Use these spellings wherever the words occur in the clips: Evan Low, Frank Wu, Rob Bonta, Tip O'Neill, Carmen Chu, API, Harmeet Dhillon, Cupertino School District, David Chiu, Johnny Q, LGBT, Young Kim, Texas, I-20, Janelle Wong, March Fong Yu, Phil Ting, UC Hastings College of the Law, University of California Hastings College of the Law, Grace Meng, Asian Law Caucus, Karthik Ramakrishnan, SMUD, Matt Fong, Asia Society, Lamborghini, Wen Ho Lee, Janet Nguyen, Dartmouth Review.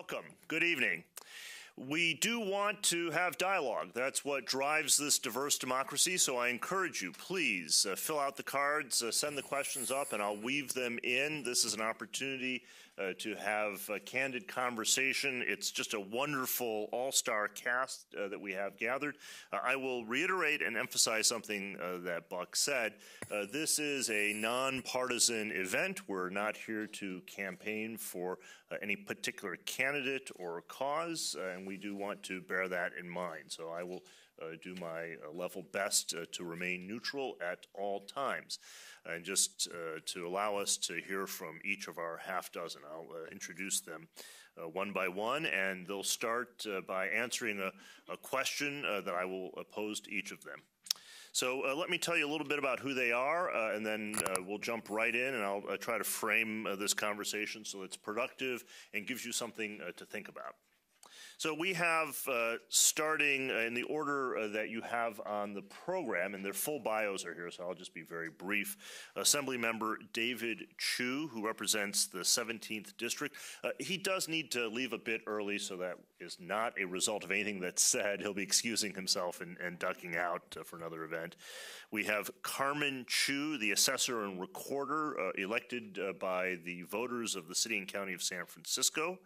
welcome. Good evening. We do want to have dialogue. That's what drives this diverse democracy, so I encourage you, please fill out the cards, send the questions up, and I'll weave them in. This is an opportunity to have a candid conversation. It's just a wonderful all-star cast that we have gathered. I will reiterate and emphasize something that Buck said. This is a nonpartisan event. We're not here to campaign for any particular candidate or cause, and we do want to bear that in mind. So I will do my level best to remain neutral at all times. And just to allow us to hear from each of our half dozen, I'll introduce them one by one, and they'll start by answering a question that I will pose to each of them. So let me tell you a little bit about who they are, and then we'll jump right in, and I'll try to frame this conversation so it's productive and gives you something to think about. So we have, starting in the order that you have on the program, and their full bios are here, so I'll just be very brief. Assemblymember David Chiu, who represents the 17th District. He does need to leave a bit early, so that is not a result of anything that's said. He'll be excusing himself and ducking out for another event. We have Carmen Chu, the assessor and recorder, elected by the voters of the City and County of San Francisco.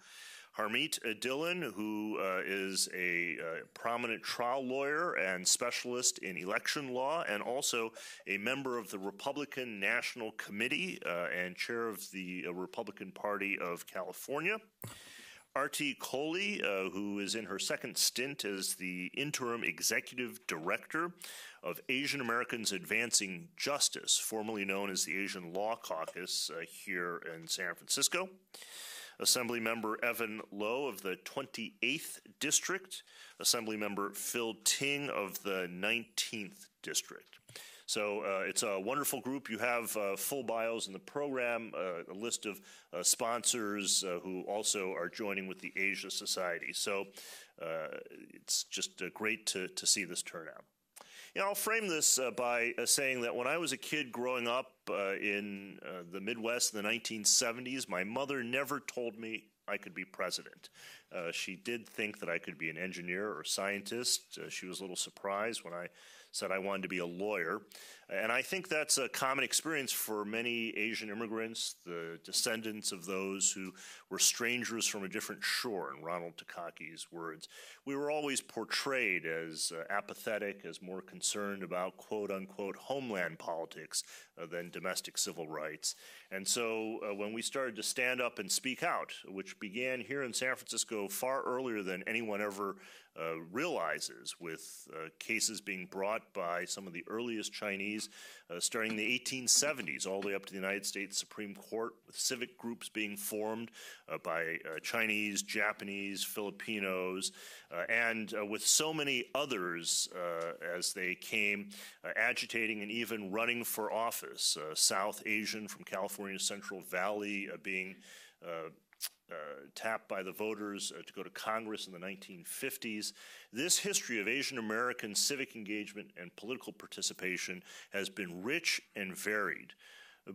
Harmeet Dhillon, who is a prominent trial lawyer and specialist in election law, and also a member of the Republican National Committee and chair of the Republican Party of California. Aarti Kohli, who is in her second stint as the interim executive director of Asian Americans Advancing Justice, formerly known as the Asian Law Caucus here in San Francisco. Assemblymember Evan Low of the 28th District, Assemblymember Phil Ting of the 19th District. So it's a wonderful group. You have full bios in the program, a list of sponsors who also are joining with the Asia Society. So it's just great to see this turnout. You know, I'll frame this by saying that when I was a kid growing up in the Midwest in the 1970s, my mother never told me I could be president. She did think that I could be an engineer or scientist. She was a little surprised when I said I wanted to be a lawyer. And I think that's a common experience for many Asian immigrants, the descendants of those who were strangers from a different shore, in Ronald Takaki's words. We were always portrayed as apathetic, as more concerned about quote-unquote homeland politics than domestic civil rights. And so when we started to stand up and speak out, which began here in San Francisco far earlier than anyone ever realizes, with cases being brought by some of the earliest Chinese starting in the 1870s all the way up to the United States Supreme Court, with civic groups being formed by Chinese, Japanese, Filipinos, and with so many others as they came agitating and even running for office. South Asian from California's Central Valley being tapped by the voters to go to Congress in the 1950s. This history of Asian American civic engagement and political participation has been rich and varied.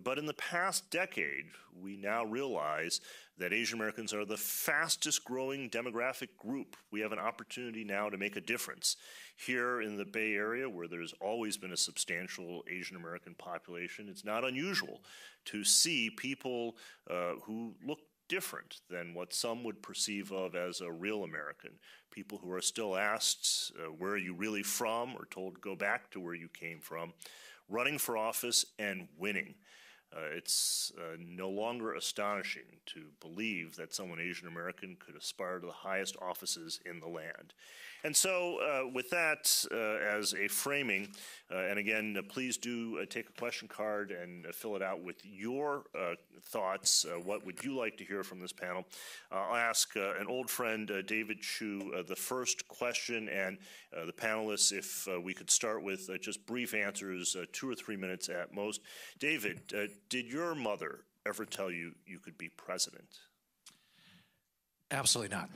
But in the past decade, we now realize that Asian Americans are the fastest growing demographic group. We have an opportunity now to make a difference. Here in the Bay Area, where there's always been a substantial Asian American population, it's not unusual to see people who look different than what some would perceive of as a real American. People who are still asked, where are you really from, or told, go back to where you came from, running for office and winning. It's no longer astonishing to believe that someone Asian American could aspire to the highest offices in the land. And so with that as a framing, and again, please do take a question card and fill it out with your thoughts. What would you like to hear from this panel? I'll ask an old friend, David Chiu, the first question, and the panelists, if we could start with just brief answers, 2 or 3 minutes at most. David, did your mother ever tell you you could be president? Absolutely not.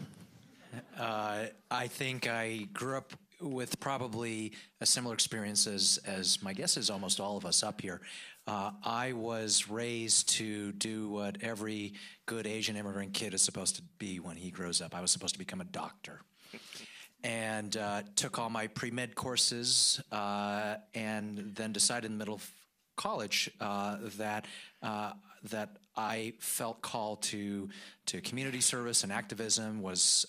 I think I grew up with probably a similar experience as my guess is almost all of us up here. I was raised to do what every good Asian immigrant kid is supposed to be when he grows up. I was supposed to become a doctor. And took all my pre-med courses and then decided in the middle of college that I felt called to community service and activism, was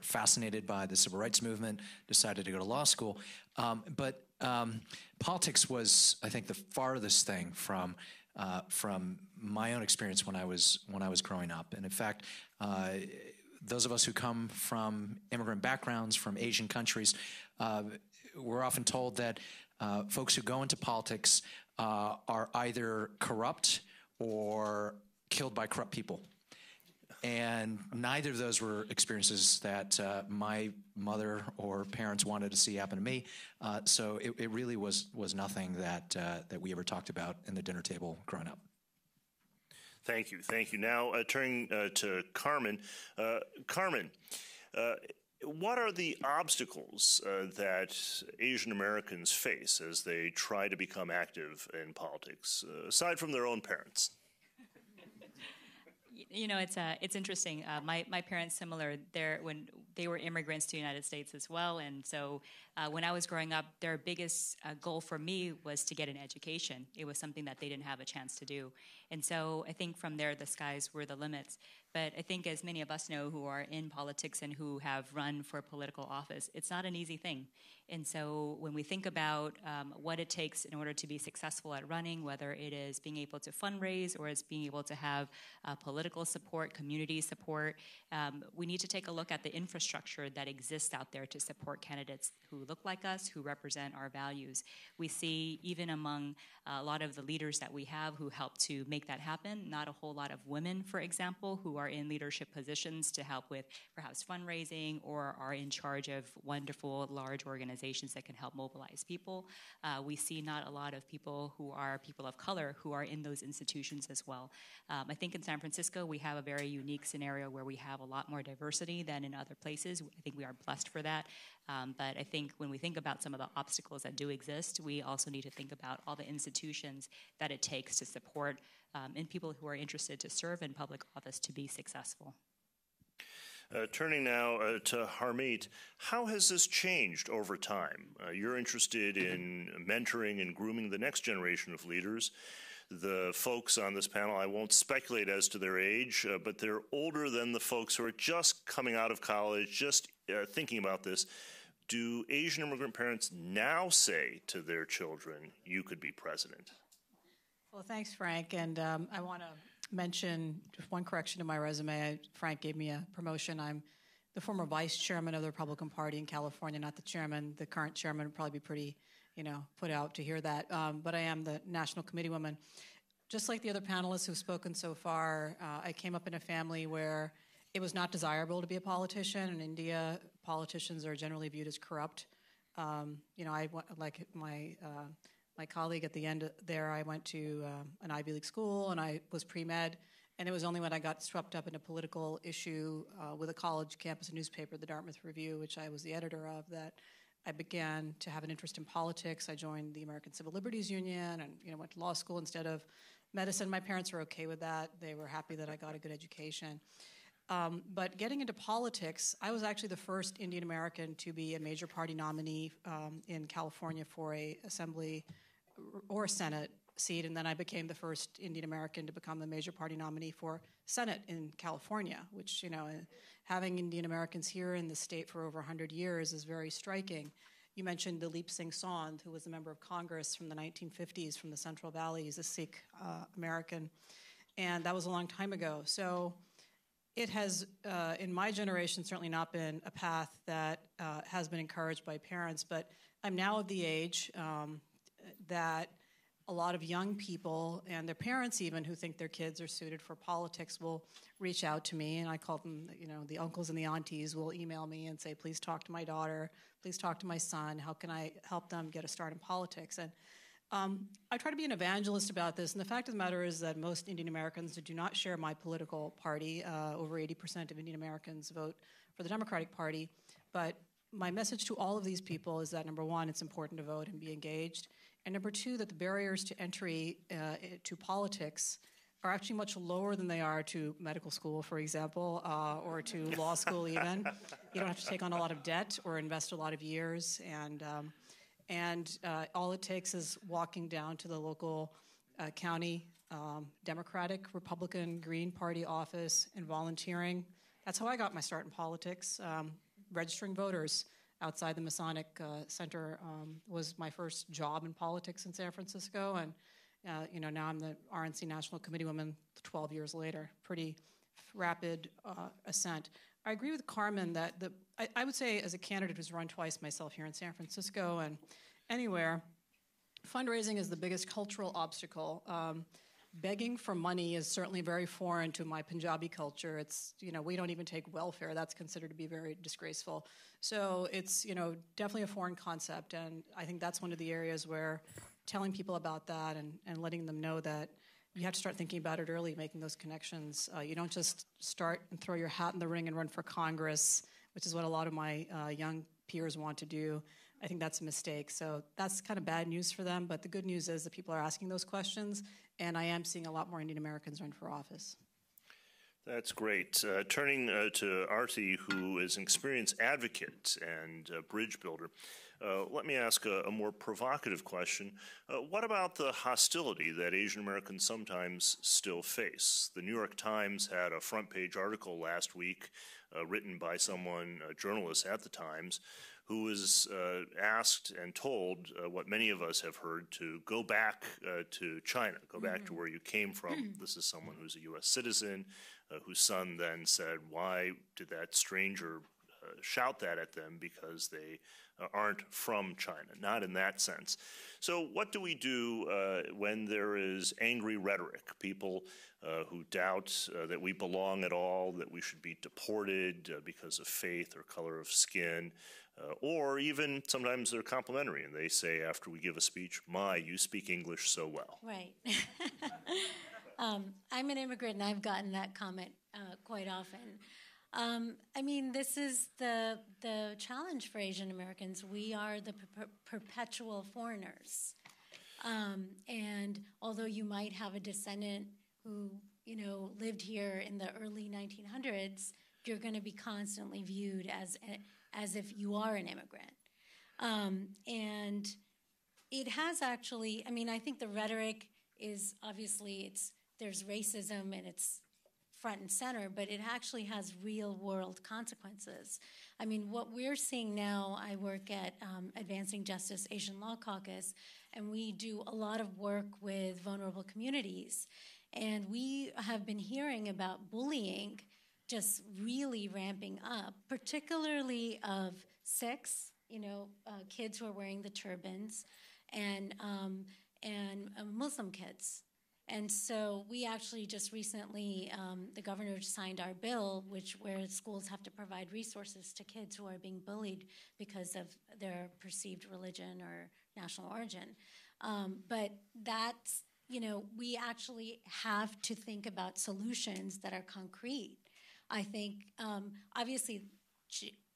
fascinated by the civil rights movement, decided to go to law school. But politics was, I think, the farthest thing from my own experience when I was growing up. And in fact, those of us who come from immigrant backgrounds, from Asian countries, we're often told that folks who go into politics are either corrupt or killed by corrupt people. And neither of those were experiences that my mother or parents wanted to see happen to me. So it really was nothing that that we ever talked about in the dinner table growing up. Thank you, thank you. Now turning to Carmen. Carmen, what are the obstacles that Asian Americans face as they try to become active in politics, aside from their own parents? You know, it's interesting. My parents, similar, when they were immigrants to the United States as well, and so when I was growing up, their biggest goal for me was to get an education. It was something that they didn't have a chance to do, and so I think from there the skies were the limits. But I think, as many of us know who are in politics and who have run for political office, it's not an easy thing. And so when we think about what it takes in order to be successful at running, whether it is being able to fundraise or it's being able to have political support, community support, we need to take a look at the infrastructure that exists out there to support candidates who look like us, who represent our values. We see, even among a lot of the leaders that we have who help to make that happen, not a whole lot of women, for example, who are in leadership positions to help with perhaps fundraising or are in charge of wonderful large organizations that can help mobilize people. We see not a lot of people who are people of color who are in those institutions as well. I think in San Francisco we have a very unique scenario where we have a lot more diversity than in other places. I think we are blessed for that. But I think when we think about some of the obstacles that do exist, we also need to think about all the institutions that it takes to support and people who are interested to serve in public office to be successful. Turning now to Harmeet, how has this changed over time? You're interested in mentoring and grooming the next generation of leaders. The folks on this panel, I won't speculate as to their age, but they're older than the folks who are just coming out of college, just thinking about this. Do Asian immigrant parents now say to their children, you could be president? Well, thanks, Frank. And I want to mention just one correction to my resume. Frank gave me a promotion. I'm the former vice chairman of the Republican Party in California, not the chairman. The current chairman would probably be pretty, you know, put out to hear that. But I am the national committee woman. Just like the other panelists who've spoken so far, I came up in a family where it was not desirable to be a politician. In India, politicians are generally viewed as corrupt. You know, I like my colleague at the end there, I went to an Ivy League school, and I was pre-med, and it was only when I got swept up in a political issue with a college campus newspaper, the Dartmouth Review, which I was the editor of, that I began to have an interest in politics. I joined the American Civil Liberties Union and, you know, went to law school instead of medicine. My parents were okay with that. They were happy that I got a good education. But getting into politics, I was actually the first Indian American to be a major party nominee in California for an assembly or Senate seat, and then I became the first Indian American to become the major party nominee for Senate in California, which, you know, having Indian Americans here in the state for over 100 years is very striking. You mentioned Dalip Singh Saund, who was a member of Congress from the 1950s from the Central Valley. He's a Sikh American, and that was a long time ago. So it has, in my generation, certainly not been a path that has been encouraged by parents, but I'm now of the age that a lot of young people and their parents even who think their kids are suited for politics will reach out to me, and I call them, you know, the uncles and the aunties will email me and say, please talk to my daughter, please talk to my son, how can I help them get a start in politics? And I try to be an evangelist about this, and the fact of the matter is that most Indian Americans do not share my political party. Over 80% of Indian Americans vote for the Democratic Party. But my message to all of these people is that, number one, it's important to vote and be engaged. And number two, that the barriers to entry to politics are actually much lower than they are to medical school, for example, or to law school even. You don't have to take on a lot of debt or invest a lot of years. And all it takes is walking down to the local county Democratic, Republican, Green Party office and volunteering. That's how I got my start in politics. Registering voters outside the Masonic Center was my first job in politics in San Francisco. And now I'm the RNC National Committee Woman 12 years later. Pretty rapid ascent. I agree with Carmen that I would say as a candidate who's run twice myself here in San Francisco and anywhere, fundraising is the biggest cultural obstacle. Begging for money is certainly very foreign to my Punjabi culture. It's, we don't even take welfare. That's considered to be very disgraceful. So it's, definitely a foreign concept. And I think that's one of the areas where telling people about that and letting them know that you have to start thinking about it early, making those connections. You don't just start and throw your hat in the ring and run for Congress, which is what a lot of my young peers want to do. I think that's a mistake. So that's kind of bad news for them. But the good news is that people are asking those questions, and I am seeing a lot more Indian Americans run for office. That's great. Turning to Aarti, who is an experienced advocate and bridge builder, let me ask a more provocative question. What about the hostility that Asian Americans sometimes still face? The New York Times had a front-page article last week written by someone, a journalist at the Times, who was asked and told what many of us have heard to go back to China, go back to where you came from. This is someone who's a U.S. citizen, whose son then said, why did that stranger shout that at them because they aren't from China? Not in that sense. So what do we do when there is angry rhetoric, people who doubt that we belong at all, that we should be deported because of faith or color of skin? Or even sometimes they're complimentary, and they say after we give a speech, my, you speak English so well. Right. I'm an immigrant, and I've gotten that comment quite often. This is the challenge for Asian Americans. We are the perpetual foreigners. And although you might have a descendant who, lived here in the early 1900s, you're going to be constantly viewed as if you are an immigrant. And it has actually, I think the rhetoric is obviously there's racism and it's front and center, but it actually has real world consequences. What we're seeing now, I work at Advancing Justice Asian Law Caucus, and we do a lot of work with vulnerable communities. And we have been hearing about bullying just really ramping up, particularly of Sikhs, kids who are wearing the turbans, and Muslim kids. And so we actually just recently, the governor signed our bill, where schools have to provide resources to kids who are being bullied because of their perceived religion or national origin. But that's, we actually have to think about solutions that are concrete. I think, obviously,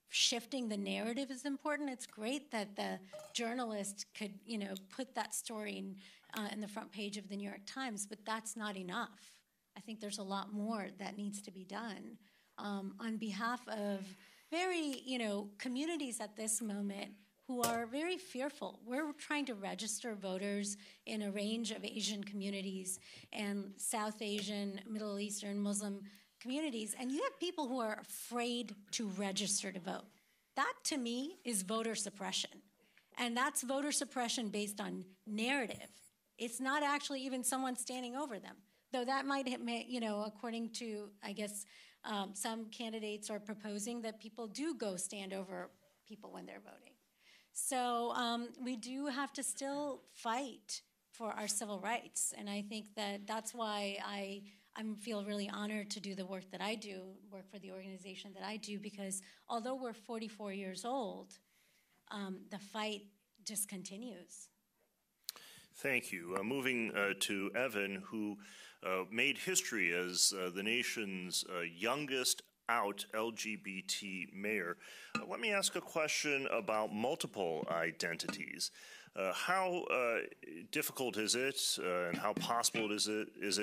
shifting the narrative is important. It's great that the journalist could, put that story in the front page of the New York Times, but that's not enough. I think there's a lot more that needs to be done on behalf of very, communities at this moment who are very fearful. We're trying to register voters in a range of Asian communities and South Asian, Middle Eastern, Muslim communities, and you have people who are afraid to register to vote. That, to me, is voter suppression. And that's voter suppression based on narrative. It's not actually even someone standing over them, though that might, according to, I guess, some candidates are proposing that people do go stand over people when they're voting. So we do have to still fight for our civil rights, and I think that's why I feel really honored to do the work that I do, work for the organization that I do, because although we're 44 years old, the fight just continues. Thank you. Moving to Evan, who made history as the nation's youngest out LGBT mayor. Let me ask a question about multiple identities. How difficult is it and how possible is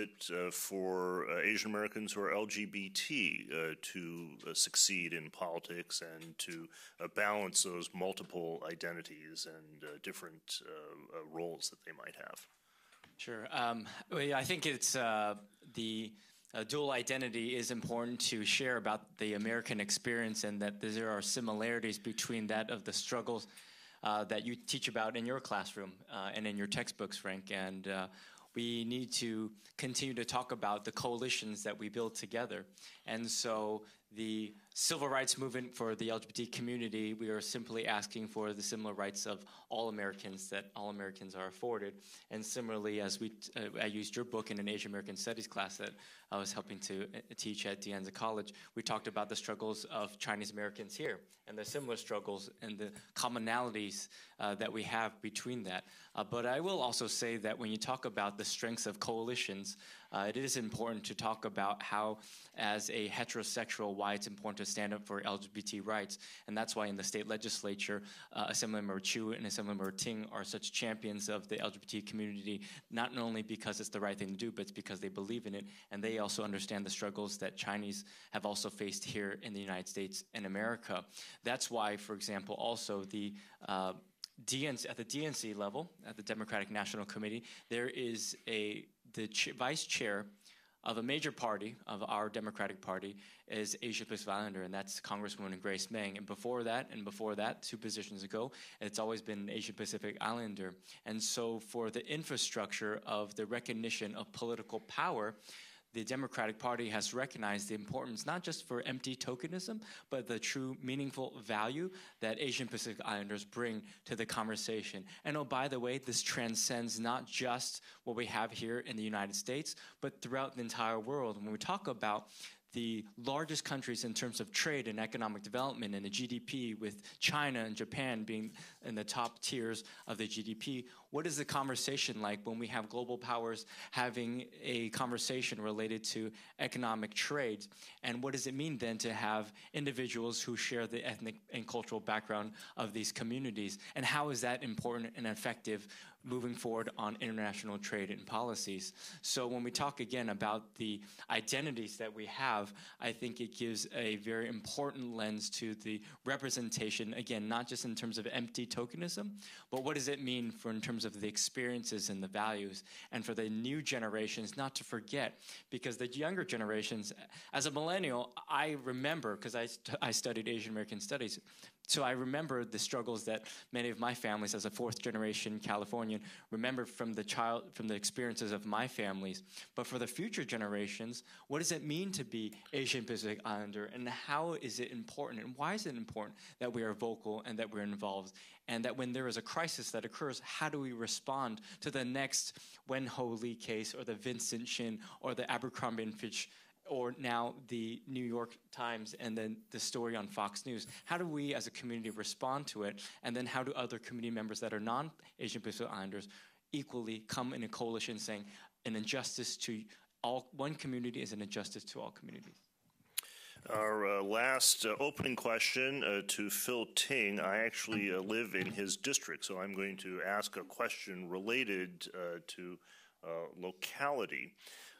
it for Asian Americans who are LGBT to succeed in politics and to balance those multiple identities and different roles that they might have? Sure. I think it's dual identity is important to share about the American experience, and that there are similarities between that of the struggles that you teach about in your classroom and in your textbooks, Frank. And we need to continue to talk about the coalitions that we build together. And so the civil rights movement for the LGBT community, we are simply asking for the similar rights of all Americans that all Americans are afforded. And similarly, as we, I used your book in an Asian American Studies class that I was helping to teach at De Anza College, we talked about the struggles of Chinese Americans here and the similar struggles and the commonalities that we have between that. But I will also say that when you talk about the strengths of coalitions, it is important to talk about how, as a heterosexual, why it's important to stand up for LGBT rights. And that's why in the state legislature, Assemblymember Chiu and Assemblymember Ting are such champions of the LGBT community, not only because it's the right thing to do, but it's because they believe in it. And they also understand the struggles that Chinese have also faced here in the United States and America. That's why, for example, also the at the DNC level, at the Democratic National Committee, there is the vice chair of a major party, of our Democratic Party, is Asia Pacific Islander, and that's Congresswoman Grace Meng. And before that, two positions ago, it's always been an Asia Pacific Islander. And so for the infrastructure of the recognition of political power, the Democratic Party has recognized the importance not just for empty tokenism, but the true meaningful value that Asian Pacific Islanders bring to the conversation. And oh, by the way, this transcends not just what we have here in the United States, but throughout the entire world. When we talk about the largest countries in terms of trade and economic development and the GDP, with China and Japan being in the top tiers of the GDP, what is the conversation like when we have global powers having a conversation related to economic trade? And what does it mean then to have individuals who share the ethnic and cultural background of these communities? And how is that important and effective moving forward on international trade and policies? So when we talk again about the identities that we have, I think it gives a very important lens to the representation, again, not just in terms of empty tokenism, but what does it mean for in terms of the experiences and the values, and for the new generations not to forget, because the younger generations, as a millennial, I remember, because I studied Asian American Studies, so I remember the struggles that many of my families, as a fourth-generation Californian, remember from the experiences of my families. But for the future generations, what does it mean to be Asian Pacific Islander, and how is it important, and why is it important that we are vocal and that we're involved, and that when there is a crisis that occurs, how do we respond to the next Wen Ho Lee case, or the Vincent Chin, or the Abercrombie and Fitch, or now the New York Times, and then the story on Fox News? How do we as a community respond to it? And then how do other community members that are non-Asian Pacific Islanders equally come in a coalition saying an injustice to all one community is an injustice to all communities? Our last opening question to Phil Ting. I actually live in his district, so I'm going to ask a question related to locality.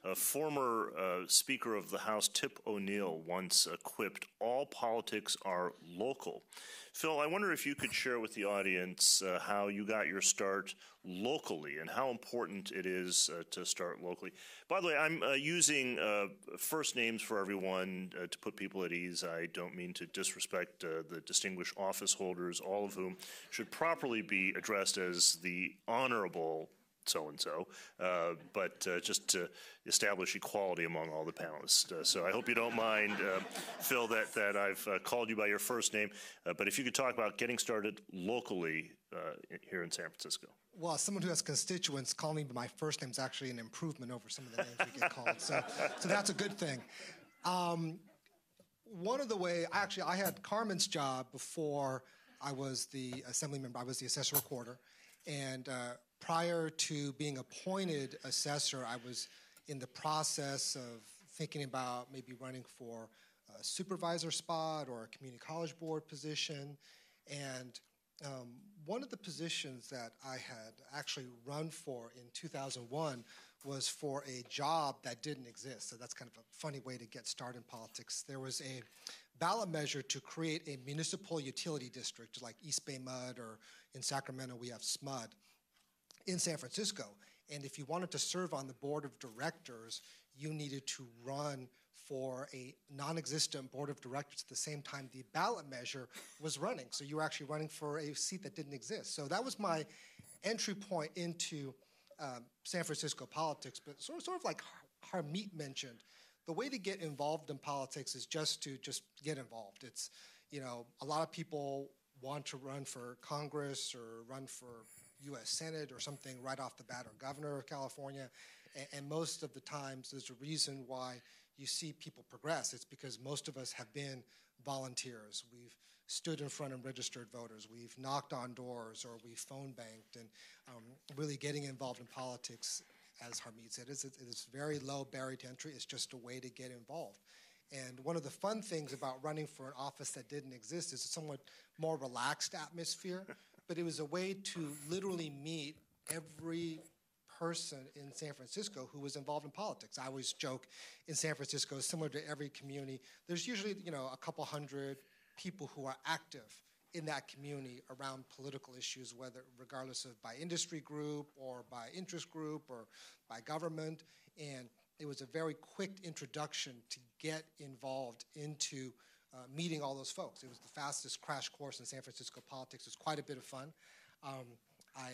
A former Speaker of the House, Tip O'Neill, once quipped, "All politics are local." Phil, I wonder if you could share with the audience how you got your start locally and how important it is to start locally. By the way, I'm using first names for everyone to put people at ease. I don't mean to disrespect the distinguished office holders, all of whom should properly be addressed as the honorable so-and-so, but just to establish equality among all the panelists. So I hope you don't mind, Phil, that I've called you by your first name, but if you could talk about getting started locally here in San Francisco. Well, as someone who has constituents, calling me by my first name is actually an improvement over some of the names we get called, so that's a good thing. One of the way, actually, I had Carmen's job before I was the assembly member. I was the assessor recorder, and prior to being appointed assessor, I was in the process of thinking about maybe running for a supervisor spot or a community college board position. And one of the positions that I had actually run for in 2001 was for a job that didn't exist. So that's kind of a funny way to get started in politics. There was a ballot measure to create a municipal utility district like East Bay MUD, or in Sacramento we have SMUD, in San Francisco. And if you wanted to serve on the board of directors, you needed to run for a non-existent board of directors at the same time the ballot measure was running. So you were actually running for a seat that didn't exist. So that was my entry point into San Francisco politics. But sort of like Harmeet mentioned, the way to get involved in politics is just to get involved. It's, you know, a lot of people want to run for Congress or run for U.S. Senate or something right off the bat, or governor of California. And most of the times there's a reason why you see people progress. It's because most of us have been volunteers. We've stood in front of registered voters. We've knocked on doors, or we've phone banked. And really getting involved in politics, as Harmeet said, it's very low barrier to entry. It's just a way to get involved. And one of the fun things about running for an office that didn't exist is a somewhat more relaxed atmosphere. But it was a way to literally meet every person in San Francisco who was involved in politics. I always joke, in San Francisco, similar to every community, there's usually, you know, a couple hundred people who are active in that community around political issues, whether regardless of by industry group or by interest group or by government. And it was a very quick introduction to get involved into meeting all those folks. It was the fastest crash course in San Francisco politics. It was quite a bit of fun. I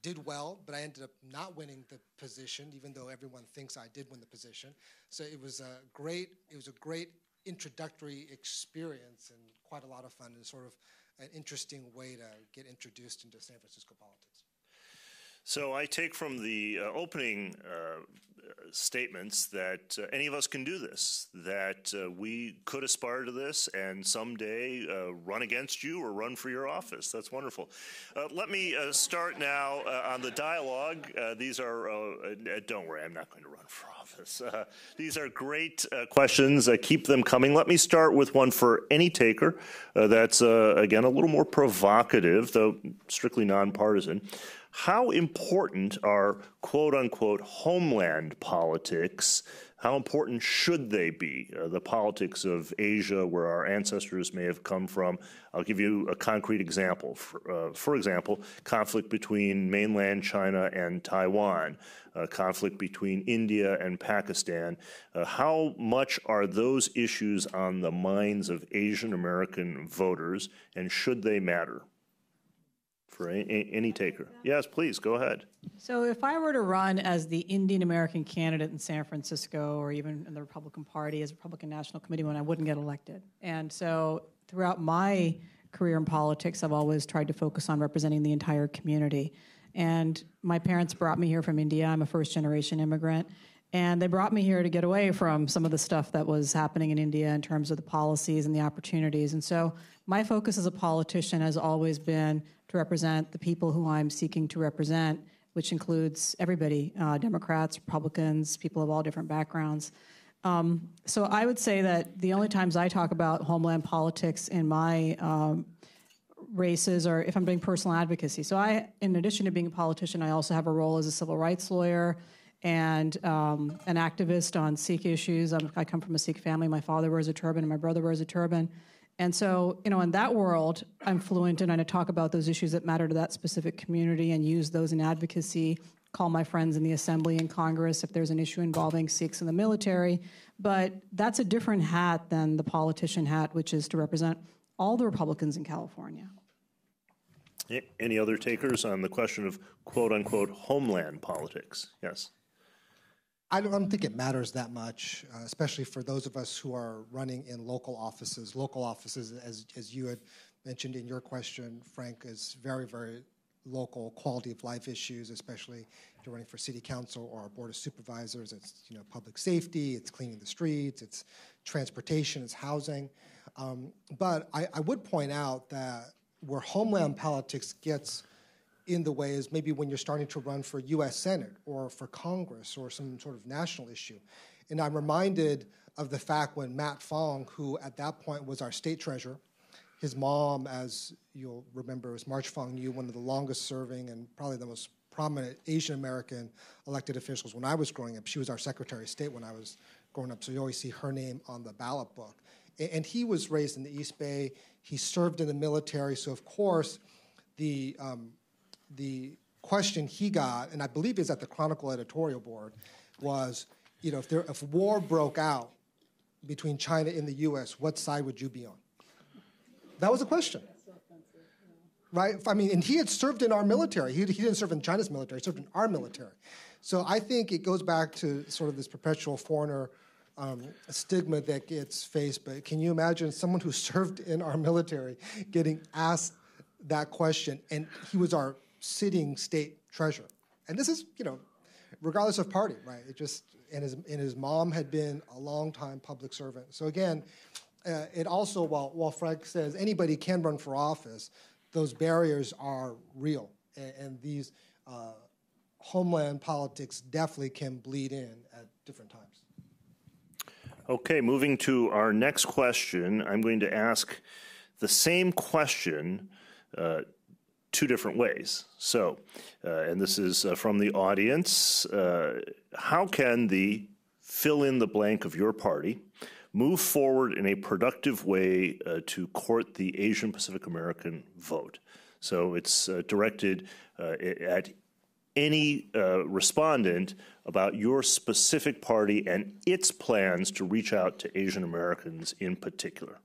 did well, but I ended up not winning the position, even though everyone thinks I did win the position. So it was a great introductory experience and quite a lot of fun, and sort of an interesting way to get introduced into San Francisco politics. So I take from the opening statements that any of us can do this, that we could aspire to this and someday run against you or run for your office. That's wonderful. Let me start now on the dialogue. These are, don't worry, I'm not going to run for office. These are great questions. Keep them coming. Let me start with one for any taker. That's, again, a little more provocative, though strictly nonpartisan. How important are, quote unquote, homeland politics? How important should they be? The politics of Asia, where our ancestors may have come from. I'll give you a concrete example. For example, conflict between mainland China and Taiwan, conflict between India and Pakistan. How much are those issues on the minds of Asian American voters, and should they matter? For any taker. Yes, please, go ahead. So if I were to run as the Indian American candidate in San Francisco, or even in the Republican Party as a Republican National Committee one, I wouldn't get elected. And so throughout my career in politics, I've always tried to focus on representing the entire community. And my parents brought me here from India. I'm a first-generation immigrant. And they brought me here to get away from some of the stuff that was happening in India in terms of the policies and the opportunities. And so my focus as a politician has always been to represent the people who I'm seeking to represent, which includes everybody, Democrats, Republicans, people of all different backgrounds. So I would say that the only times I talk about homeland politics in my races are if I'm doing personal advocacy. So I, in addition to being a politician, I also have a role as a civil rights lawyer and an activist on Sikh issues. I come from a Sikh family. My father wears a turban and my brother wears a turban. And so, you know, in that world, I'm fluent and I talk about those issues that matter to that specific community and use those in advocacy, call my friends in the assembly and Congress if there's an issue involving Sikhs in the military. But that's a different hat than the politician hat, which is to represent all the Republicans in California. Any other takers on the question of, quote unquote, homeland politics? Yes. I don't think it matters that much, especially for those of us who are running in local offices. Local offices, as you had mentioned in your question, Frank, is very, very local quality of life issues, especially if you're running for city council or a board of supervisors. It's, you know, public safety, it's cleaning the streets, it's transportation, it's housing. But I would point out that where homeland politics gets in the way is maybe when you're starting to run for U.S. Senate or for Congress or some sort of national issue. And I'm reminded of the fact when Matt Fong, who at that point was our state treasurer, his mom, as you'll remember, was March Fong Yu, one of the longest serving and probably the most prominent Asian American elected officials when I was growing up. She was our Secretary of State when I was growing up, so you always see her name on the ballot book. And he was raised in the East Bay. He served in the military, so of course the question he got, and I believe is at the Chronicle editorial board, was, you know, if war broke out between China and the U.S., what side would you be on? That was a question, right? I mean, and he had served in our military. He didn't serve in China's military. He served in our military. So I think it goes back to sort of this perpetual foreigner stigma that gets faced. But can you imagine someone who served in our military getting asked that question? And he was our sitting state treasurer. And this is, you know, regardless of party, right? It just, and his mom had been a long-time public servant. So again, it also, while Frank says anybody can run for office, those barriers are real, and these homeland politics definitely can bleed in at different times. Okay, moving to our next question. I'm going to ask the same question two different ways. So, and this is from the audience. How can the fill in the blank of your party move forward in a productive way to court the Asian Pacific American vote? So it's directed at any respondent about your specific party and its plans to reach out to Asian Americans in particular.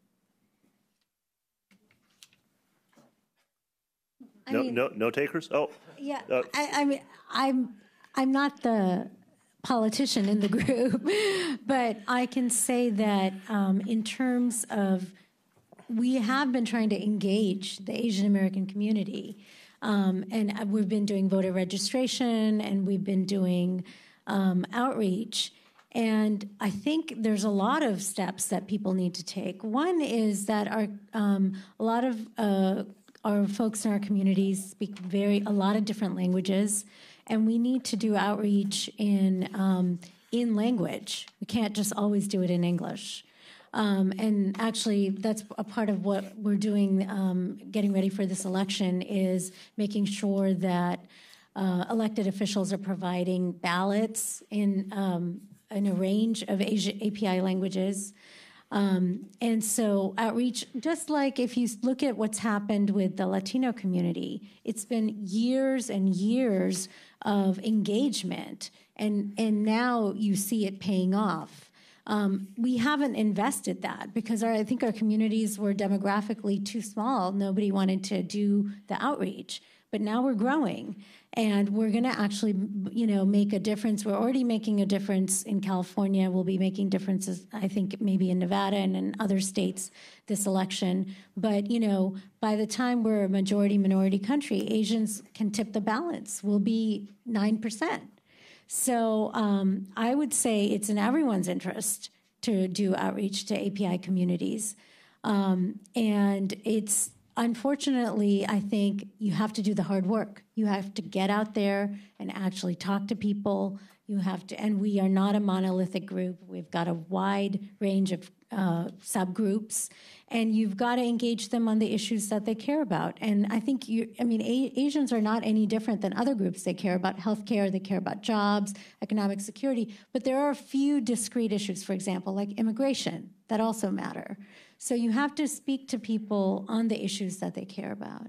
No takers? Oh. Yeah, I mean, I'm not the politician in the group, but I can say that in terms of, we have been trying to engage the Asian American community, and we've been doing voter registration, and we've been doing outreach, and I think there's a lot of steps that people need to take. One is that our a lot of our folks in our communities speak a lot of different languages, and we need to do outreach in language. We can't just always do it in English. And actually, that's a part of what we're doing, getting ready for this election, is making sure that elected officials are providing ballots in a range of Asian API languages. And so outreach, just like if you look at what's happened with the Latino community, it's been years and years of engagement, and now you see it paying off. We haven't invested that because I think our communities were demographically too small. Nobody wanted to do the outreach, but now we're growing. And we're going to actually, you know, make a difference. We're already making a difference in California. We'll be making differences, I think, maybe in Nevada and in other states this election. But, you know, by the time we're a majority-minority country, Asians can tip the balance. We'll be 9%. So I would say it's in everyone's interest to do outreach to API communities. And it's... Unfortunately, I think you have to do the hard work. You have to get out there and actually talk to people. You have to, and we are not a monolithic group. We've got a wide range of subgroups, and you've got to engage them on the issues that they care about. And I think, Asians are not any different than other groups. They care about healthcare, they care about jobs, economic security, but there are a few discrete issues, for example, like immigration, that also matter. So you have to speak to people on the issues that they care about.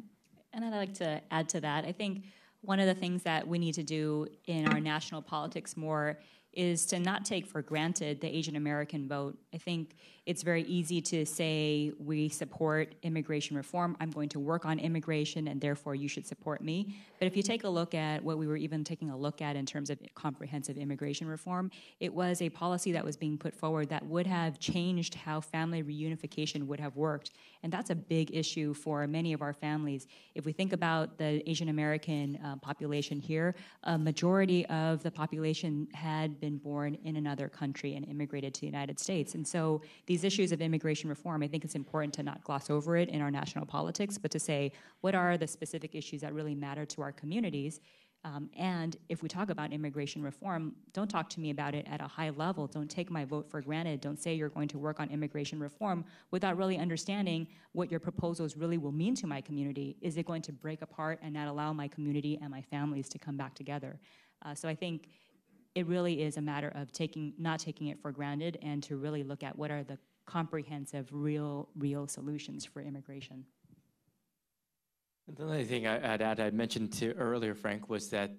And I'd like to add to that. I think one of the things that we need to do in our national politics more is to not take for granted the Asian American vote. I think it's very easy to say we support immigration reform. I'm going to work on immigration, and therefore you should support me. But if you take a look at what we were even taking a look at in terms of comprehensive immigration reform, it was a policy that was being put forward that would have changed how family reunification would have worked. And that's a big issue for many of our families. If we think about the Asian American population here, a majority of the population had been born in another country and immigrated to the United States. And so these issues of immigration reform, I think it's important to not gloss over it in our national politics, but to say, what are the specific issues that really matter to our communities? And if we talk about immigration reform, don't talk to me about it at a high level. Don't take my vote for granted. Don't say you're going to work on immigration reform without really understanding what your proposals really will mean to my community. Is it going to break apart and not allow my community and my families to come back together? So I think it really is a matter of not taking it for granted and to really look at what are the comprehensive, real solutions for immigration. The only thing I'd add, I mentioned to earlier, Frank, was that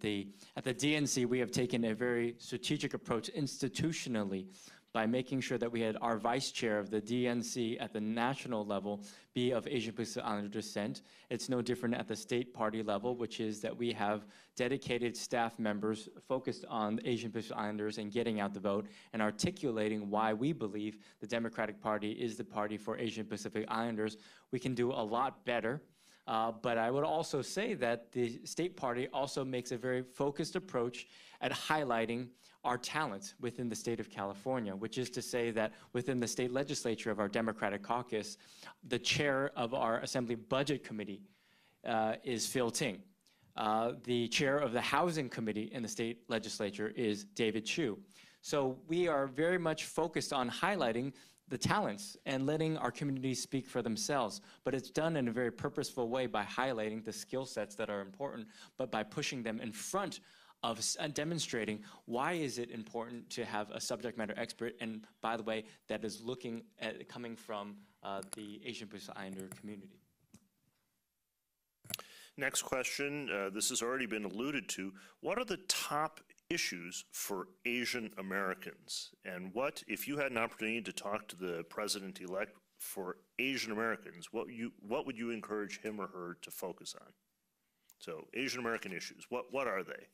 at the DNC, we have taken a very strategic approach institutionally by making sure that we had our vice chair of the DNC at the national level be of Asian Pacific Islander descent. It's no different at the state party level, which is that we have dedicated staff members focused on Asian Pacific Islanders and getting out the vote and articulating why we believe the Democratic Party is the party for Asian Pacific Islanders. We can do a lot better. But I would also say that the state party also makes a very focused approach at highlighting our talent within the state of California, which is to say that within the state legislature of our Democratic caucus, the chair of our Assembly Budget Committee is Phil Ting. The chair of the Housing Committee in the state legislature is David Chiu. So we are very much focused on highlighting the talents and letting our communities speak for themselves, but it's done in a very purposeful way by highlighting the skill sets that are important, but by pushing them in front of demonstrating why is it important to have a subject matter expert, and by the way, that is looking at coming from the Asian Pacific Islander community. Next question, this has already been alluded to. What are the top issues for Asian Americans, and what, if you had an opportunity to talk to the president-elect for Asian Americans, what would you encourage him or her to focus on? So, Asian American issues, what are they?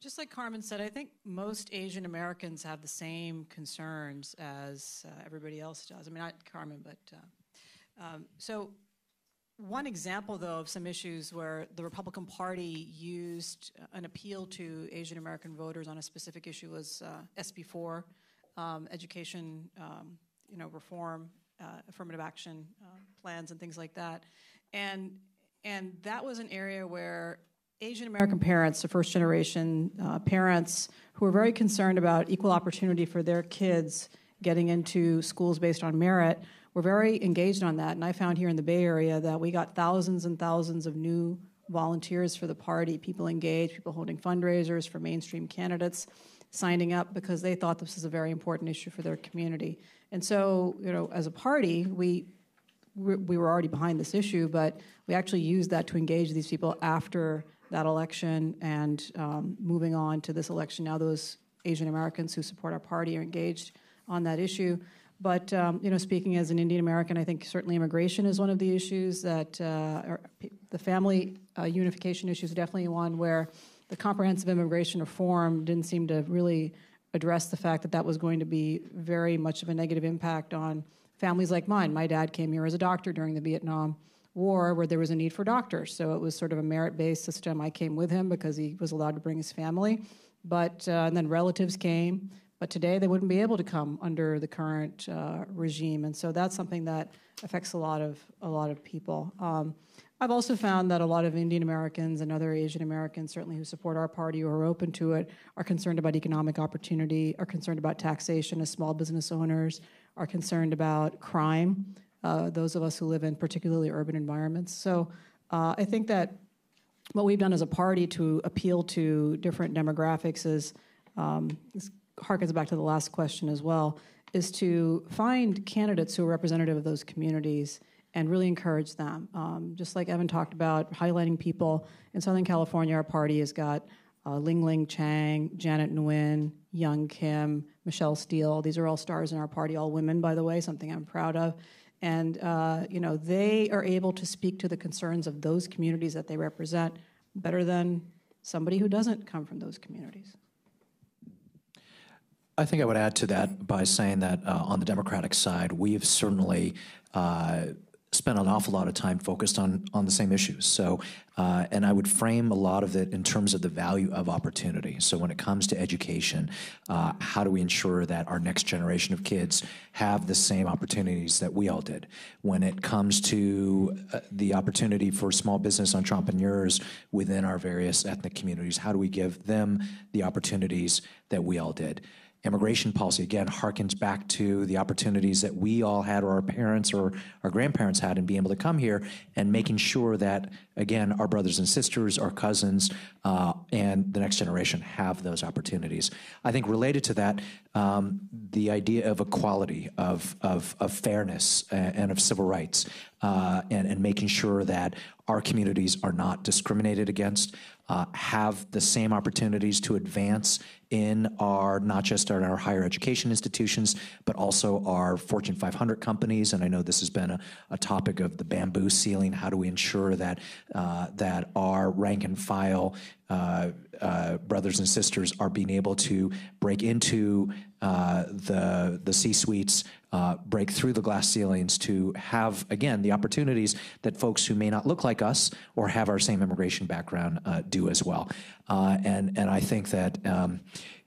Just like Carmen said, I think most Asian Americans have the same concerns as everybody else does. I mean, not Carmen, but one example, though, of some issues where the Republican Party used an appeal to Asian American voters on a specific issue was SB4, education, reform, affirmative action plans, and things like that. And that was an area where Asian American parents, the first generation parents, who were very concerned about equal opportunity for their kids getting into schools based on merit. We're very engaged on that, and I found here in the Bay Area that we got thousands and thousands of new volunteers for the party, people engaged, people holding fundraisers for mainstream candidates, signing up because they thought this was a very important issue for their community. And so, as a party, we were already behind this issue, but we actually used that to engage these people after that election and moving on to this election. Now those Asian Americans who support our party are engaged on that issue. But, speaking as an Indian American, I think certainly immigration is one of the issues that the family unification issue is definitely one where the comprehensive immigration reform didn't seem to really address the fact that that was going to be very much of a negative impact on families like mine. My dad came here as a doctor during the Vietnam War where there was a need for doctors. So it was sort of a merit-based system. I came with him because he was allowed to bring his family. But and then relatives came. But today they wouldn't be able to come under the current regime, and so that's something that affects a lot of people. I've also found that a lot of Indian Americans and other Asian Americans, certainly who support our party or are open to it, are concerned about economic opportunity, are concerned about taxation as small business owners, are concerned about crime. Those of us who live in particularly urban environments. So I think that what we've done as a party to appeal to different demographics is harkens back to the last question as well, is to find candidates who are representative of those communities and really encourage them. Just like Evan talked about, highlighting people in Southern California, our party has got Ling Ling Chang, Janet Nguyen, Young Kim, Michelle Steele. These are all stars in our party, all women, by the way, something I'm proud of. And, they are able to speak to the concerns of those communities that they represent better than somebody who doesn't come from those communities. I think I would add to that by saying that on the Democratic side, we've certainly spent an awful lot of time focused on the same issues. So, and I would frame a lot of it in terms of the value of opportunity. So when it comes to education, how do we ensure that our next generation of kids have the same opportunities that we all did? When it comes to the opportunity for small business entrepreneurs within our various ethnic communities, how do we give them the opportunities that we all did? Immigration policy, again, harkens back to the opportunities that we all had or our parents or our grandparents had in being able to come here, and making sure that, again, our brothers and sisters, our cousins, and the next generation have those opportunities. I think related to that, the idea of equality, of fairness, and of civil rights, and making sure that our communities are not discriminated against, have the same opportunities to advance in our, not just in our higher education institutions, but also our Fortune 500 companies. And I know this has been a topic of the bamboo ceiling. How do we ensure that that our rank and file brothers and sisters are being able to break into the C-suites, break through the glass ceilings to have, again, the opportunities that folks who may not look like us or have our same immigration background do as well. And I think that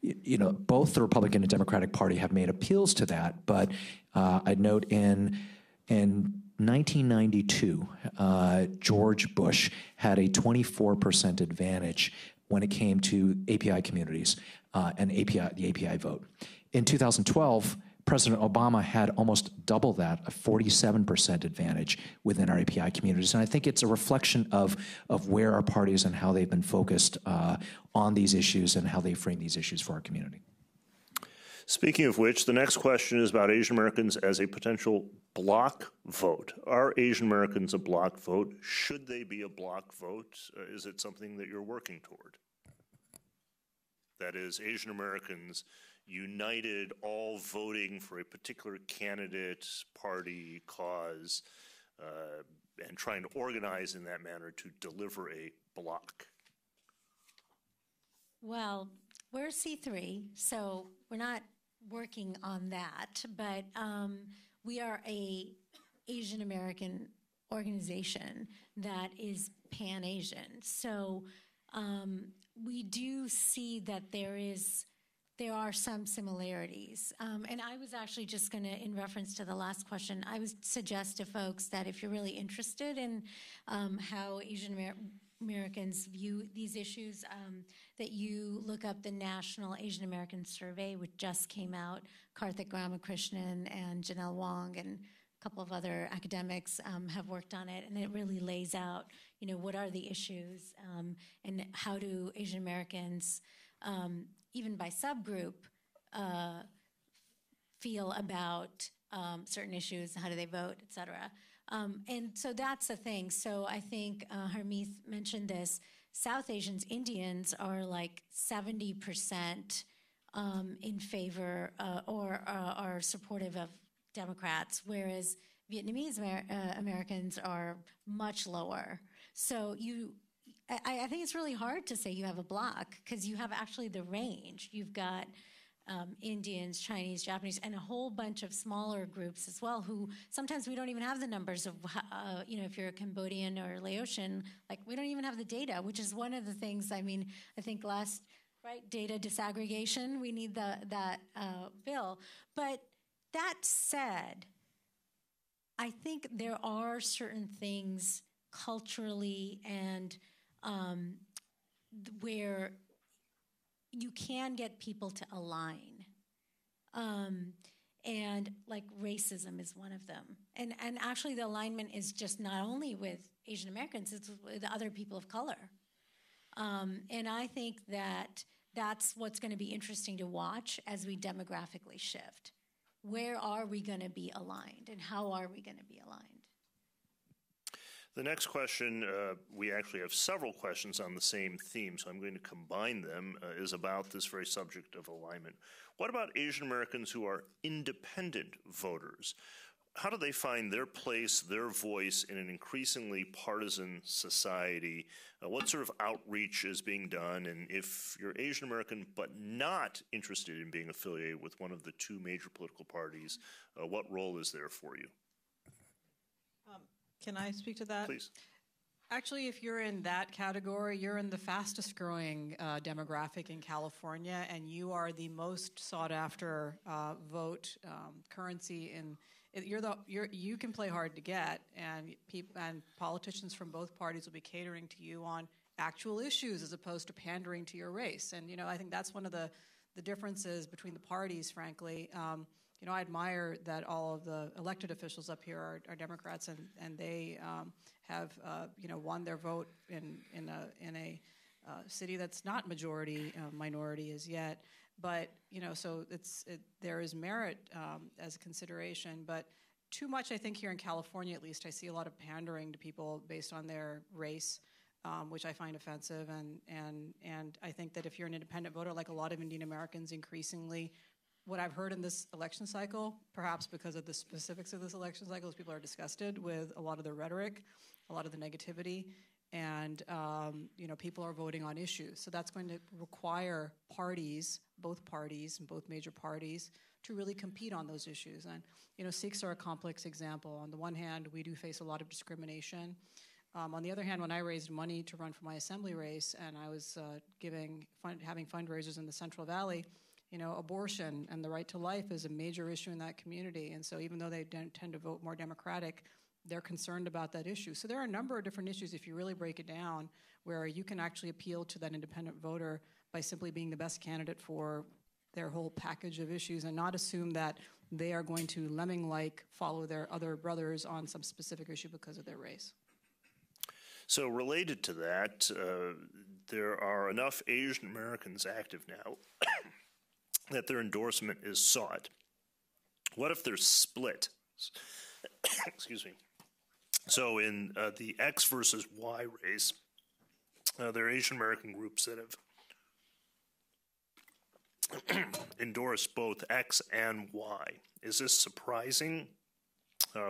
you know, both the Republican and Democratic Party have made appeals to that, but I note in 1992, George Bush had a 24% advantage when it came to API communities and the API vote. In 2012, President Obama had almost double that, a 47% advantage within our API communities. And I think it's a reflection of where our parties and how they've been focused on these issues and how they frame these issues for our community. Speaking of which, the next question is about Asian Americans as a potential block vote. Are Asian Americans a block vote? Should they be a block vote? Is it something that you're working toward? That is, Asian Americans united, all voting for a particular candidate, party, cause, and trying to organize in that manner to deliver a block. Well, we're C3, so we're not working on that, but we are a Asian American organization that is Pan-Asian. So we do see that there are some similarities. And I was actually just gonna, in reference to the last question, I would suggest to folks that if you're really interested in how Asian Americans view these issues, that you look up the National Asian American Survey, which just came out. Karthik Ramakrishnan and Janelle Wong and a couple of other academics have worked on it, and it really lays out, you know, what are the issues and how do Asian Americans, even by subgroup, feel about certain issues, how do they vote, et cetera. And so that's the thing. So I think Harmeet mentioned this. South Asians, Indians are like 70% in favor or are supportive of Democrats, whereas Vietnamese Americans are much lower. So I think it's really hard to say you have a block because you have actually the range. You've got Indians, Chinese, Japanese, and a whole bunch of smaller groups as well, who sometimes we don't even have the numbers of, you know, if you're a Cambodian or Laotian, like we don't even have the data, which is one of the things, I mean, I think last, right, data disaggregation, we need that bill. But that said, I think there are certain things culturally and where you can get people to align. And like racism is one of them. And actually the alignment is just not only with Asian Americans, it's with other people of color. And I think that that's what's gonna be interesting to watch as we demographically shift. Where are we gonna be aligned and how are we gonna be aligned? The next question, we actually have several questions on the same theme, so I'm going to combine them, is about this very subject of alignment. What about Asian Americans who are independent voters? How do they find their place, their voice in an increasingly partisan society? What sort of outreach is being done? And if you're Asian American but not interested in being affiliated with one of the two major political parties, what role is there for you? Can I speak to that? Please. Actually, if you're in that category, you're in the fastest growing demographic in California, and you are the most sought after vote currency in. You can play hard to get, and politicians from both parties will be catering to you on actual issues as opposed to pandering to your race. And you know, I think that's one of the differences between the parties, frankly. You know, I admire that all of the elected officials up here are Democrats, and they have you know, won their vote in a city that's not majority minority as yet. But you know, so there is merit as a consideration, but too much, I think, here in California at least, I see a lot of pandering to people based on their race, which I find offensive. And I think that if you're an independent voter, like a lot of Indian Americans, increasingly, what I've heard in this election cycle, perhaps because of the specifics of this election cycle, is people are disgusted with a lot of the rhetoric, a lot of the negativity. And you know, people are voting on issues, so that's going to require parties, both major parties, to really compete on those issues. And you know, Sikhs are a complex example. On the one hand, we do face a lot of discrimination. On the other hand, when I raised money to run for my assembly race, and I was having fundraisers in the Central Valley, you know, abortion and the right to life is a major issue in that community. And so, even though they don't tend to vote more Democratic, they're concerned about that issue. So there are a number of different issues, if you really break it down, where you can actually appeal to that independent voter by simply being the best candidate for their whole package of issues, and not assume that they are going to lemming-like follow their other brothers on some specific issue because of their race. So related to that, there are enough Asian Americans active now that their endorsement is sought. What if they're split? Excuse me. So in the X versus Y race, there are Asian American groups that have endorsed both X and Y. Is this surprising?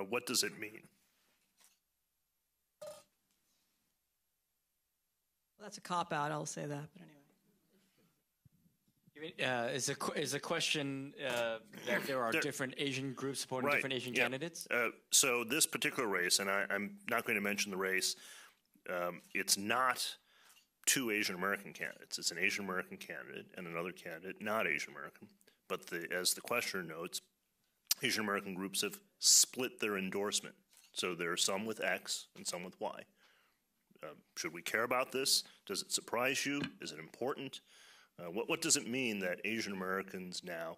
What does it mean? Well, that's a cop-out, I'll say that, but anyway. Is the question that there are different Asian groups supporting different Asian candidates? So this particular race, and I'm not going to mention the race, it's not two Asian American candidates. It's an Asian American candidate and another candidate, not Asian American. But as the questioner notes, Asian American groups have split their endorsement. So there are some with X and some with Y. Should we care about this? Does it surprise you? Is it important? What does it mean that Asian Americans now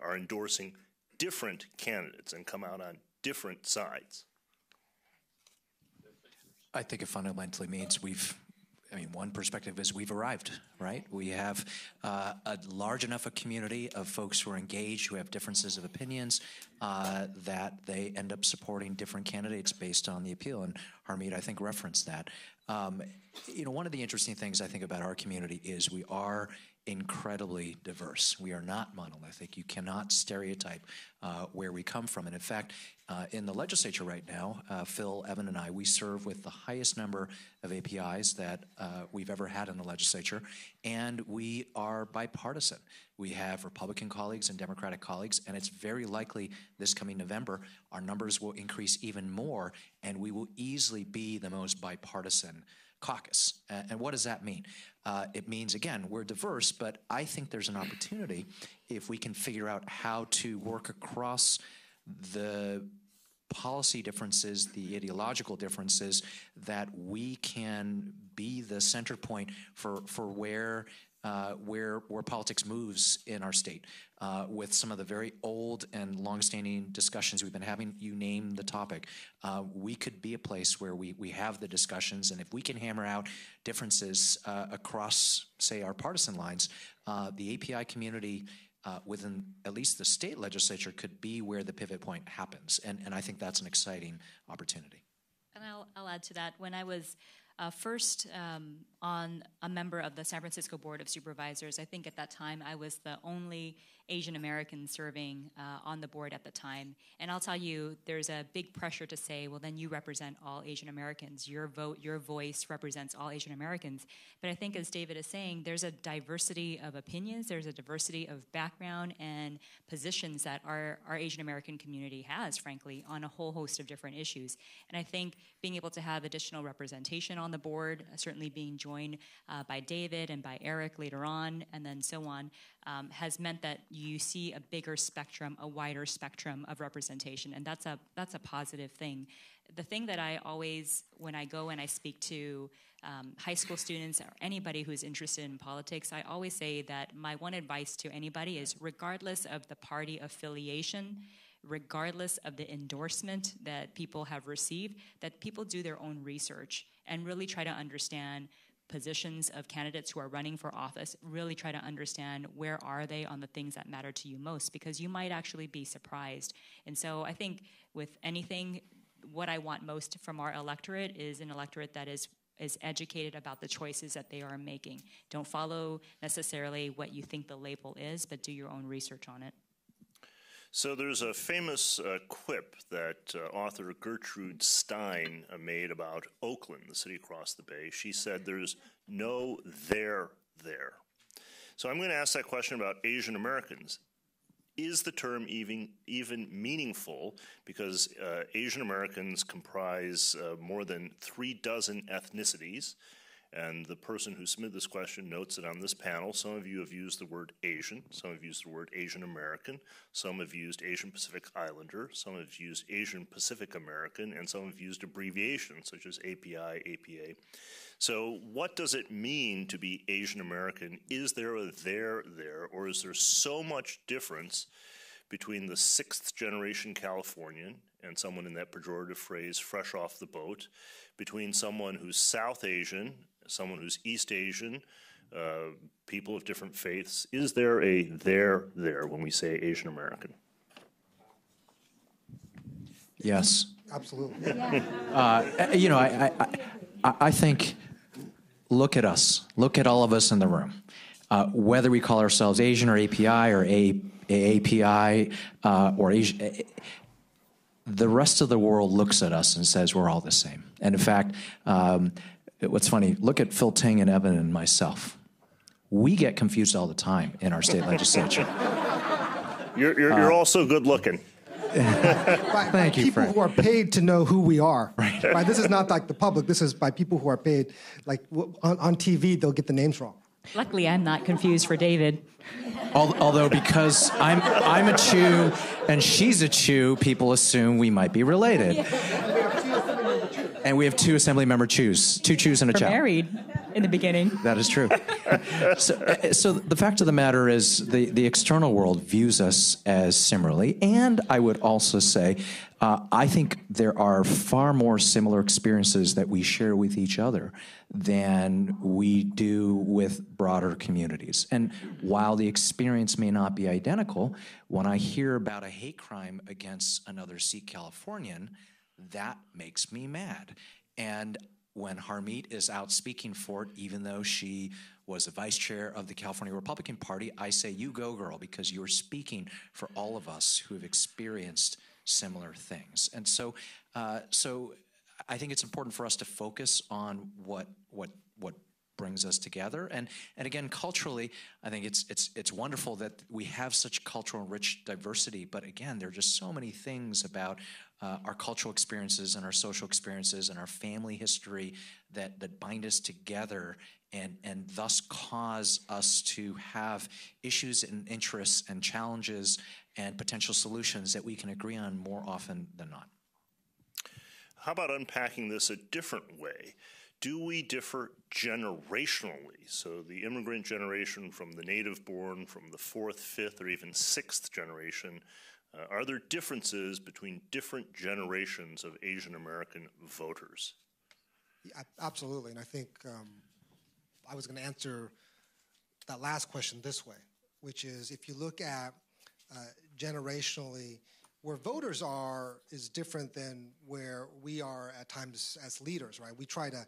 are endorsing different candidates and come out on different sides? I think it fundamentally means one perspective is we've arrived, right? We have a large enough a community of folks who are engaged, who have differences of opinions, that they end up supporting different candidates based on the appeal. And Harmeet, I think, referenced that. You know, one of the interesting things I think about our community is we are incredibly diverse. We are not monolithic. You cannot stereotype where we come from. And in fact, in the legislature right now, Phil, Evan, and I, we serve with the highest number of APIs that we've ever had in the legislature, and we are bipartisan. We have Republican colleagues and Democratic colleagues, and it's very likely this coming November our numbers will increase even more, and we will easily be the most bipartisan caucus. And what does that mean? It means, again, we're diverse, but I think there's an opportunity if we can figure out how to work across the policy differences, the ideological differences, that we can be the center point for where politics moves in our state, with some of the very old and longstanding discussions we've been having. You name the topic. We could be a place where we have the discussions, and if we can hammer out differences across, say, our partisan lines, the API community within at least the state legislature could be where the pivot point happens. And I think that's an exciting opportunity. And I'll add to that. When I was First, on a member of the San Francisco Board of Supervisors. I think at that time I was the only Asian American serving on the board at the time. And I'll tell you, there's a big pressure to say, well, then you represent all Asian Americans. Your vote, your voice represents all Asian Americans. But I think, as David is saying, there's a diversity of opinions, there's a diversity of background and positions that our Asian American community has, frankly, on a whole host of different issues. And I think being able to have additional representation on the board, certainly being joined by David and by Eric later on, and then so on, has meant that you see a bigger spectrum, a wider spectrum of representation, and that's a positive thing. The thing that I always, when I go and I speak to high school students or anybody who's interested in politics, I always say that my one advice to anybody is, regardless of the party affiliation, regardless of the endorsement that people have received, that people do their own research and really try to understand positions of candidates who are running for office, really try to understand where are they on the things that matter to you most, because you might actually be surprised. And so I think with anything, what I want most from our electorate is an electorate that is educated about the choices that they are making. Don't follow necessarily what you think the label is, but do your own research on it. So there's a famous quip that author Gertrude Stein made about Oakland, the city across the bay. She said there's no there there. So I'm going to ask that question about Asian Americans. Is the term even meaningful? Because Asian Americans comprise more than 36 ethnicities. And the person who submitted this question notes that on this panel, some of you have used the word Asian, some have used the word Asian American, some have used Asian Pacific Islander, some have used Asian Pacific American, and some have used abbreviations such as API, APA. So what does it mean to be Asian American? Is there a there, or is there so much difference between the 6th-generation Californian and someone in that pejorative phrase, fresh off the boat, between someone who's South Asian, someone who's East Asian, people of different faiths? Is there a there when we say Asian American? Yes. Absolutely. You know, I think, look at us. Look at all of us in the room. Whether we call ourselves Asian or API or API or Asian, the rest of the world looks at us and says we're all the same. And in fact, what's funny, look at Phil Ting and Evan and myself. We get confused all the time in our state legislature. You're also good looking. By you, people who are paid to know who we are. Right. By, this is not like the public. This is by people who are paid. Like on TV, they'll get the names wrong. Luckily, I'm not confused for David. Although, because I'm a Chu and she's a Chu, people assume we might be related. And we have 2 assembly member Chus, 2 Chus and a Chow. We're married in the beginning. That is true. So the fact of the matter is the external world views us as similarly. And I would also say, I think there are far more similar experiences that we share with each other than we do with broader communities. And while the experience may not be identical, when I hear about a hate crime against another Sikh Californian, that makes me mad. And when Harmeet is out speaking for it, even though she was the vice chair of the California Republican Party, I say, you go, girl, because you're speaking for all of us who have experienced similar things. And so I think it's important for us to focus on what brings us together. And again, culturally, I think it's wonderful that we have such cultural and rich diversity, but again, there are just so many things about our cultural experiences and our social experiences and our family history that bind us together and thus cause us to have issues and interests and challenges and potential solutions that we can agree on more often than not. How about unpacking this a different way? Do we differ generationally? So the immigrant generation from the native born, from the 4th, 5th, or even 6th generation, are there differences between different generations of Asian American voters? Yeah, absolutely, and I think I was going to answer that last question this way, which is if you look at generationally, where voters are is different than where we are at times as leaders, right? We try to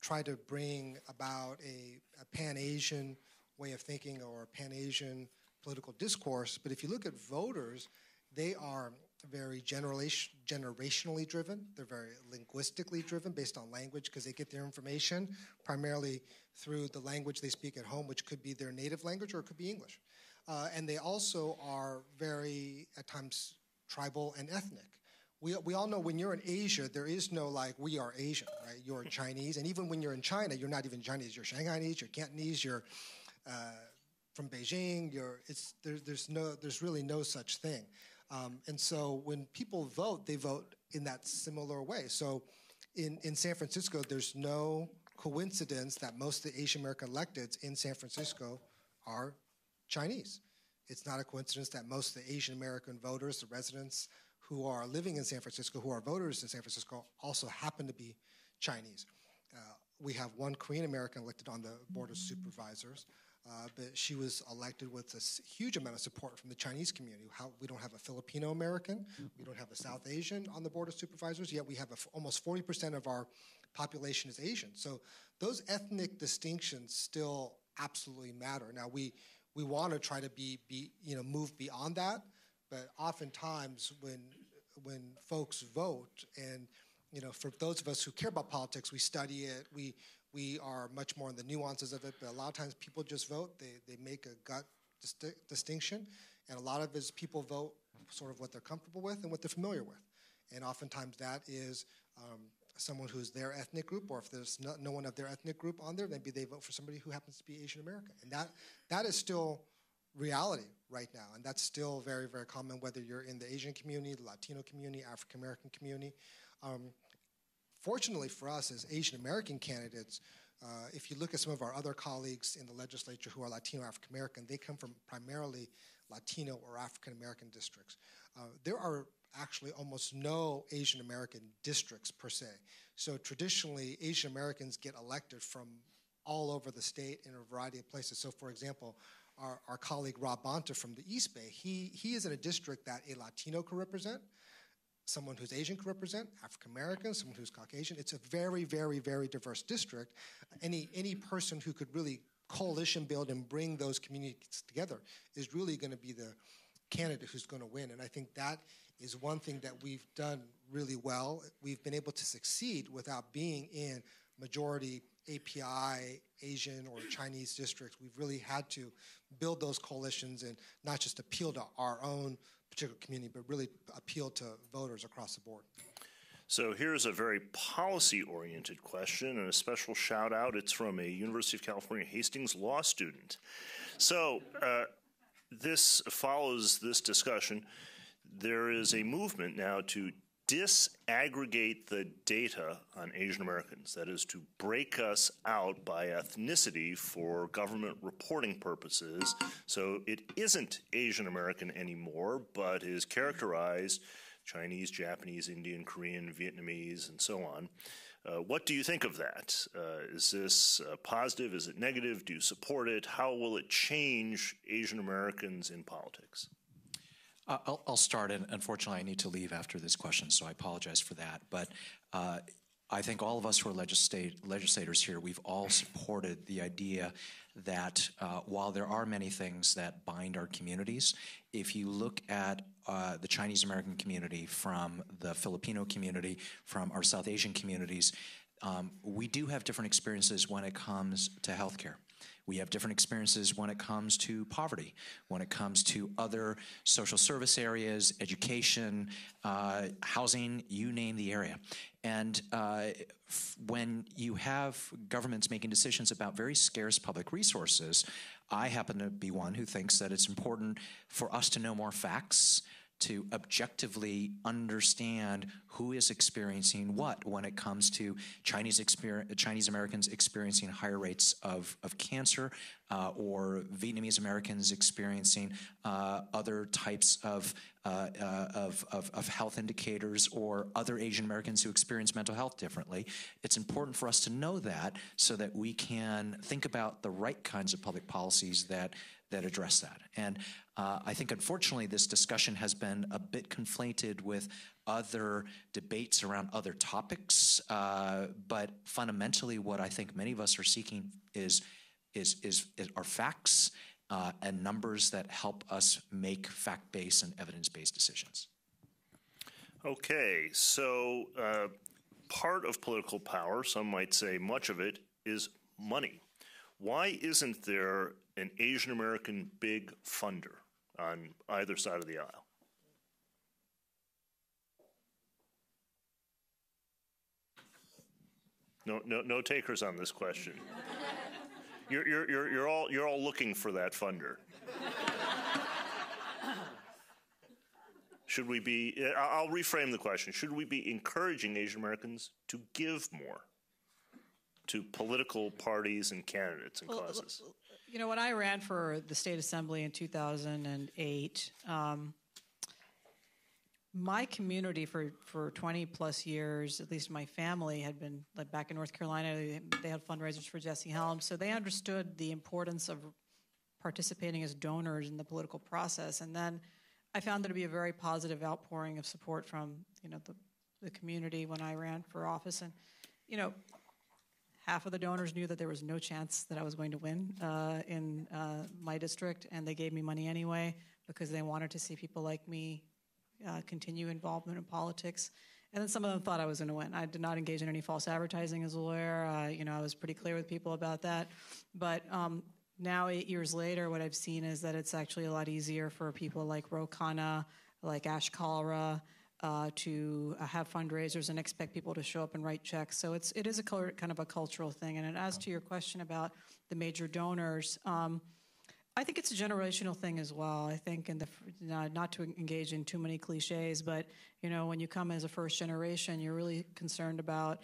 try to bring about a Pan-Asian way of thinking or a Pan-Asian political discourse. But if you look at voters, they are very generationally driven. They're very linguistically driven based on language because they get their information primarily through the language they speak at home, which could be their native language or it could be English. And they also are very, at times, tribal and ethnic. We all know when you're in Asia, there is no like, we are Asian, right? You're Chinese. And even when you're in China, you're not even Chinese. You're Shanghainese, you're Cantonese, you're from Beijing. There's really no such thing. And so when people vote, they vote in that similar way. So in San Francisco, there's no coincidence that most of the Asian American electeds in San Francisco are Chinese. It's not a coincidence that most of the Asian American voters, the residents who are living in San Francisco, who are voters in San Francisco, also happen to be Chinese. We have one Korean American elected on the Board of Supervisors. But she was elected with a huge amount of support from the Chinese community. We don't have a Filipino American, we don't have a South Asian on the Board of Supervisors, yet we have almost 40% of our population is Asian. So those ethnic distinctions still absolutely matter. Now we want to try to move beyond that, but oftentimes when folks vote, and for those of us who care about politics, we study it. We are much more in the nuances of it, but a lot of times people just vote. They make a gut distinction, and a lot of it is people vote sort of what they're comfortable with and what they're familiar with. And oftentimes that is someone who's their ethnic group, or if there's no one of their ethnic group on there, maybe they vote for somebody who happens to be Asian American. And that is still reality right now, and that's still very, very common, whether you're in the Asian community, the Latino community, African American community. Fortunately for us as Asian American candidates, if you look at some of our other colleagues in the legislature who are Latino African American, they come from primarily Latino or African American districts. There are actually almost no Asian American districts per se. So traditionally, Asian Americans get elected from all over the state in a variety of places. So for example, our colleague Rob Bonta from the East Bay, he is in a district that a Latino could represent, someone who's Asian could represent, African American, someone who's Caucasian. It's a very, very, very diverse district. Any person who could really coalition build and bring those communities together is really going to be the candidate who's going to win. And I think that is one thing that we've done really well. We've been able to succeed without being in majority API, Asian or Chinese districts. We've really had to build those coalitions and not just appeal to our own particular community, but really appeal to voters across the board. So here's a very policy-oriented question, and a special shout-out. It's from a University of California Hastings law student. So this follows this discussion. There is a movement now to disaggregate the data on Asian Americans, that is to break us out by ethnicity for government reporting purposes, so it isn't Asian American anymore, but is characterized Chinese, Japanese, Indian, Korean, Vietnamese, and so on. What do you think of that? Is this positive? Is it negative? Do you support it? How will it change Asian Americans in politics? I'll start, and unfortunately I need to leave after this question, so I apologize for that. But I think all of us who are legislators here, we've all supported the idea that while there are many things that bind our communities, if you look at the Chinese American community from the Filipino community, from our South Asian communities, we do have different experiences when it comes to healthcare. We have different experiences when it comes to poverty, when it comes to other social service areas, education, housing, you name the area. And when you have governments making decisions about very scarce public resources, I happen to be one who thinks that it's important for us to know more facts, to objectively understand who is experiencing what when it comes to Chinese Americans experiencing higher rates of cancer or Vietnamese Americans experiencing other types of health indicators, or other Asian Americans who experience mental health differently. It's important for us to know that so that we can think about the right kinds of public policies that address that. And I think, unfortunately, this discussion has been a bit conflated with other debates around other topics. But fundamentally, what I think many of us are seeking are facts and numbers that help us make fact-based and evidence-based decisions. Okay, so part of political power, some might say much of it, is money. Why isn't there an Asian American big funder on either side of the aisle? No takers on this question. You're all looking for that funder. Should we be? I'll reframe the question. Should we be encouraging Asian Americans to give more to political parties and candidates and causes? You know, when I ran for the state assembly in 2008, my community for 20 plus years, at least my family, had been like back in North Carolina. They had fundraisers for Jesse Helms, so they understood the importance of participating as donors in the political process. And then I found there to be a very positive outpouring of support from the community when I ran for office, and half of the donors knew that there was no chance that I was going to win in my district, and they gave me money anyway because they wanted to see people like me continue involvement in politics. And then some of them thought I was going to win. I did not engage in any false advertising as a lawyer. I was pretty clear with people about that. But now, 8 years later, what I've seen is that it's actually a lot easier for people like Ro Khanna, like Ash Kalra, to have fundraisers and expect people to show up and write checks. So it is a kind of a cultural thing. And as to your question about the major donors, I think it's a generational thing as well. I think, not to engage in too many cliches, but when you come as a first generation, you're really concerned about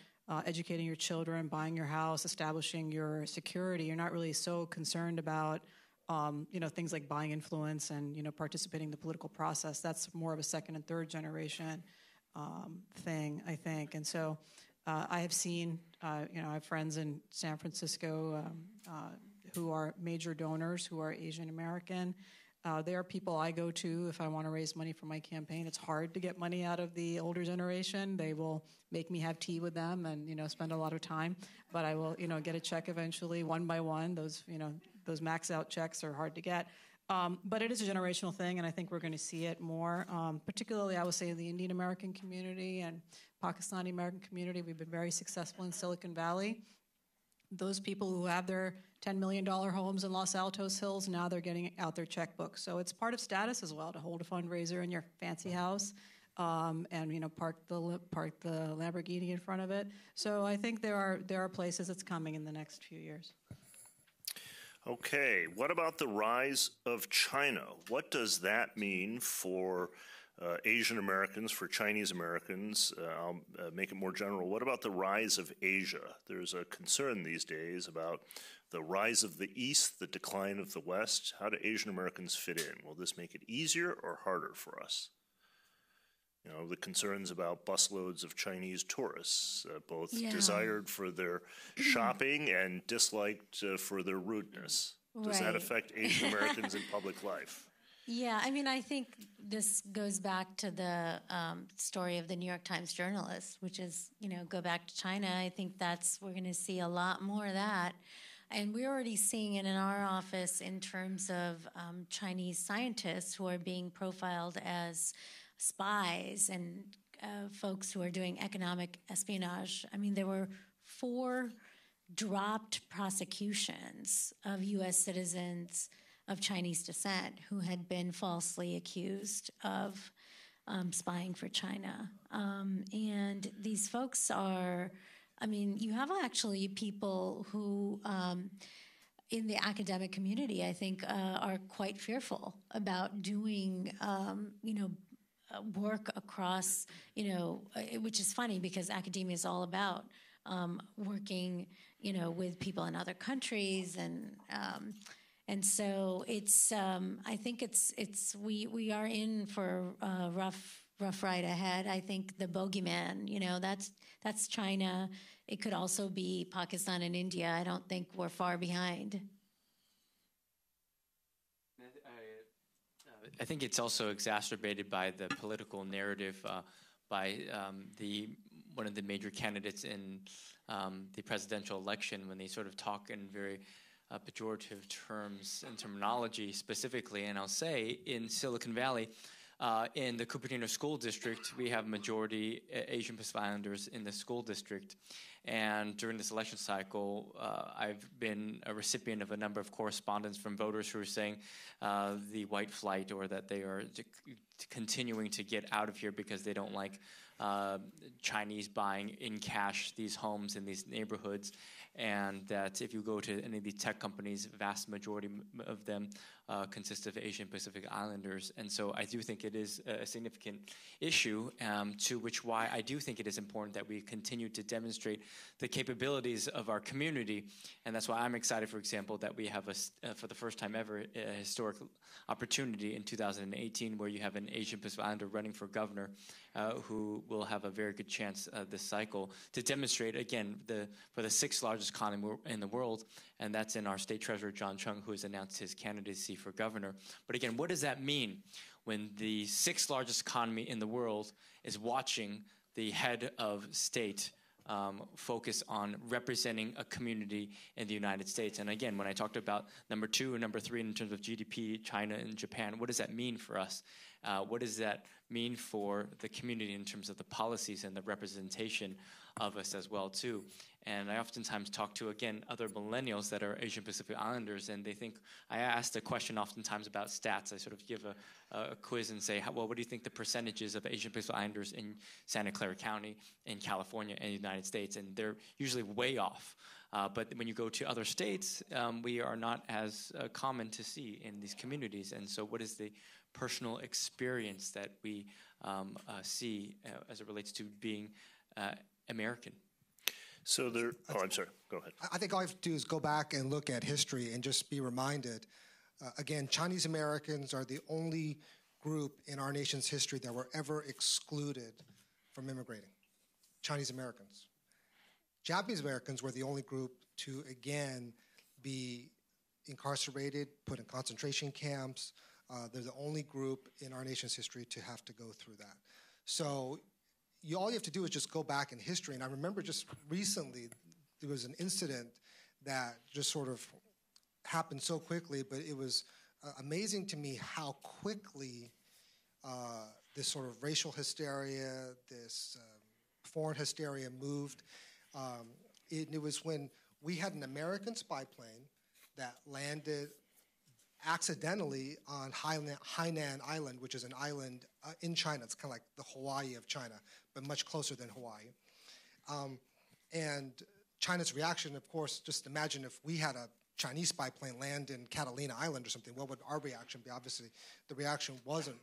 educating your children, buying your house, establishing your security. You're not really so concerned about things like buying influence and, participating in the political process. That's more of a second and third generation thing, I think. And so I have seen, I have friends in San Francisco who are major donors, who are Asian American. They are people I go to if I want to raise money for my campaign. It's hard to get money out of the older generation. They will make me have tea with them and, spend a lot of time. But I will, get a check eventually, one by one. Those, those max-out checks are hard to get. But it is a generational thing, and I think we're going to see it more. Particularly, I would say, in the Indian American community and Pakistani American community. We've been very successful in Silicon Valley. Those people who have their $10 million homes in Los Altos Hills, now they're getting out their checkbook. So it's part of status as well to hold a fundraiser in your fancy house and park the Lamborghini in front of it. So I think there are places it's coming in the next few years. Okay, what about the rise of China? What does that mean for Asian Americans, for Chinese Americans? I'll make it more general. What about the rise of Asia? There's a concern these days about the rise of the East, the decline of the West. How do Asian Americans fit in? Will this make it easier or harder for us? The concerns about busloads of Chinese tourists, both desired for their shopping and disliked for their rudeness. Does that affect Asian Americans in public life? Yeah, I mean, I think this goes back to the story of the New York Times journalist, which is, go back to China. I think we're going to see a lot more of that. And we're already seeing it in our office in terms of Chinese scientists who are being profiled as spies and folks who are doing economic espionage. I mean, there were 4 dropped prosecutions of U.S. citizens of Chinese descent who had been falsely accused of spying for China. And these folks are, you have actually people who in the academic community, I think, are quite fearful about doing, work across, which is funny because academia is all about working, with people in other countries, and so it's. I think it's. We are in for a rough ride ahead. I think the bogeyman. That's China. It could also be Pakistan and India. I don't think we're far behind. I think it's also exacerbated by the political narrative by one of the major candidates in the presidential election when they sort of talk in very pejorative terms and terminology specifically. And I'll say in Silicon Valley, in the Cupertino School District, we have majority Asian Pacific Islanders in the school district. And during this election cycle, I've been a recipient of a number of correspondence from voters who are saying the white flight, or that they are continuing to get out of here because they don't like Chinese buying in cash these homes in these neighborhoods, and that if you go to any of the tech companies, vast majority of them consist of Asian Pacific Islanders. And so I do think it is a significant issue, to which why I do think it is important that we continue to demonstrate the capabilities of our community. And that's why I'm excited, for example, that we have a, for the first time ever, a historic opportunity in 2018 where you have an Asian Pacific Islander running for governor who will have a very good chance this cycle to demonstrate, again, for the sixth largest economy in the world, and that's in our state treasurer, John Chung, who has announced his candidacy for governor. But again, what does that mean when the sixth largest economy in the world is watching the head of state focus on representing a community in the United States? And again, when I talked about number two and number three in terms of GDP, China and Japan, what does that mean for us? What does that mean for the community in terms of the policies and the representation of us as well, too? And I oftentimes talk to, again, other millennials that are Asian Pacific Islanders, and they think, I ask the question oftentimes about stats. I sort of give a quiz and say, well, what do you think the percentages of Asian Pacific Islanders in Santa Clara County, in California, and the United States? And they're usually way off. But when you go to other states, we are not as common to see in these communities. And so what is the personal experience that we see as it relates to being American? So there, oh, I'm sorry, go ahead. I think all I have to do is go back and look at history and just be reminded, again, Chinese Americans are the only group in our nation's history that were ever excluded from immigrating, Chinese Americans. Japanese Americans were the only group to, again, be incarcerated, put in concentration camps. They're the only group in our nation's history to have to go through that. So all you have to do is just go back in history. And I remember just recently there was an incident that just sort of happened so quickly, but it was amazing to me how quickly this sort of racial hysteria, this foreign hysteria moved. It was when we had an American spy plane that landed accidentally on Hainan Island, which is an island in China. It's kind of like the Hawaii of China, but much closer than Hawaii. And China's reaction, of course, just imagine if we had a Chinese spy plane land in Catalina Island or something, what would our reaction be? Obviously, the reaction wasn't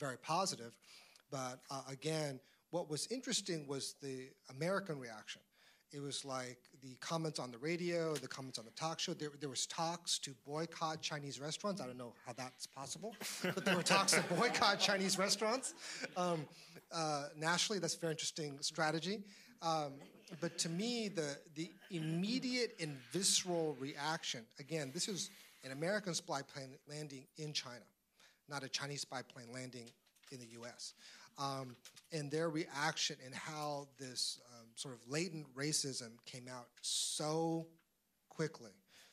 very positive. But again, what was interesting was the American reaction. It was like the comments on the radio, the comments on the talk show. There was talks to boycott Chinese restaurants. I don't know how that's possible, but there were talks to boycott Chinese restaurants. Nationally, that's a very interesting strategy. But to me, the immediate and visceral reaction, again, this is an American spy plane landing in China, not a Chinese spy plane landing in the US. And their reaction and how this sort of latent racism came out so quickly.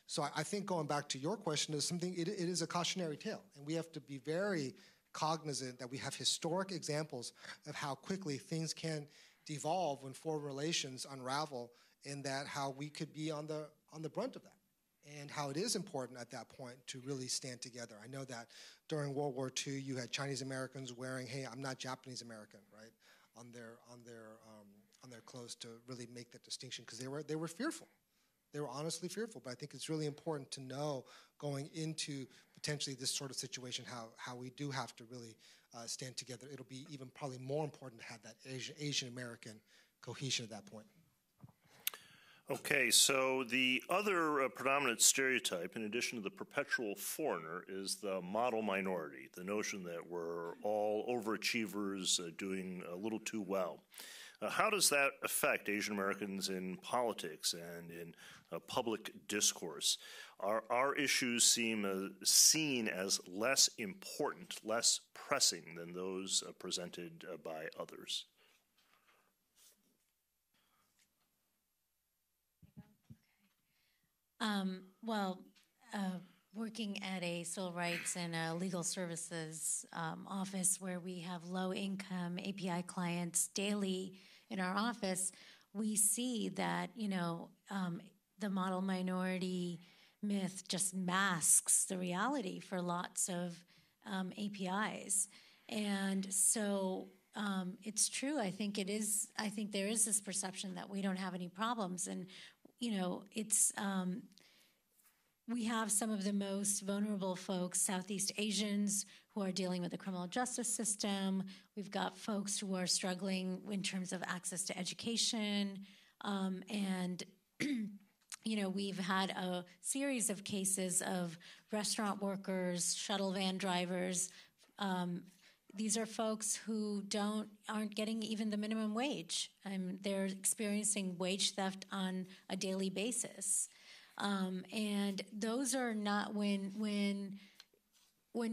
So I think going back to your question is something, it is a cautionary tale. And we have to be very cognizant that we have historic examples of how quickly things can devolve when foreign relations unravel, and that how we could be on the brunt of that. And how it is important at that point to really stand together. I know that during World War II, you had Chinese Americans wearing, "Hey, I'm not Japanese American," right, on their clothes to really make that distinction, because they were fearful. They were honestly fearful. But I think it's really important to know going into potentially this sort of situation how we do have to really stand together. It'll be even probably more important to have that Asian American cohesion at that point. Okay, so the other predominant stereotype, in addition to the perpetual foreigner, is the model minority, the notion that we're all overachievers doing a little too well. How does that affect Asian Americans in politics and in public discourse? Are our issues seen as less important, less pressing than those presented by others? Working at a civil rights and a legal services office where we have low-income API clients daily in our office, we see that, the model minority myth just masks the reality for lots of APIs. And so it's true. I think there is this perception that we don't have any problems. And, it's... we have some of the most vulnerable folks, Southeast Asians, who are dealing with the criminal justice system. We've got folks who are struggling in terms of access to education. We've had a series of cases of restaurant workers, shuttle van drivers. These are folks who aren't getting even the minimum wage. They're experiencing wage theft on a daily basis. And those are not when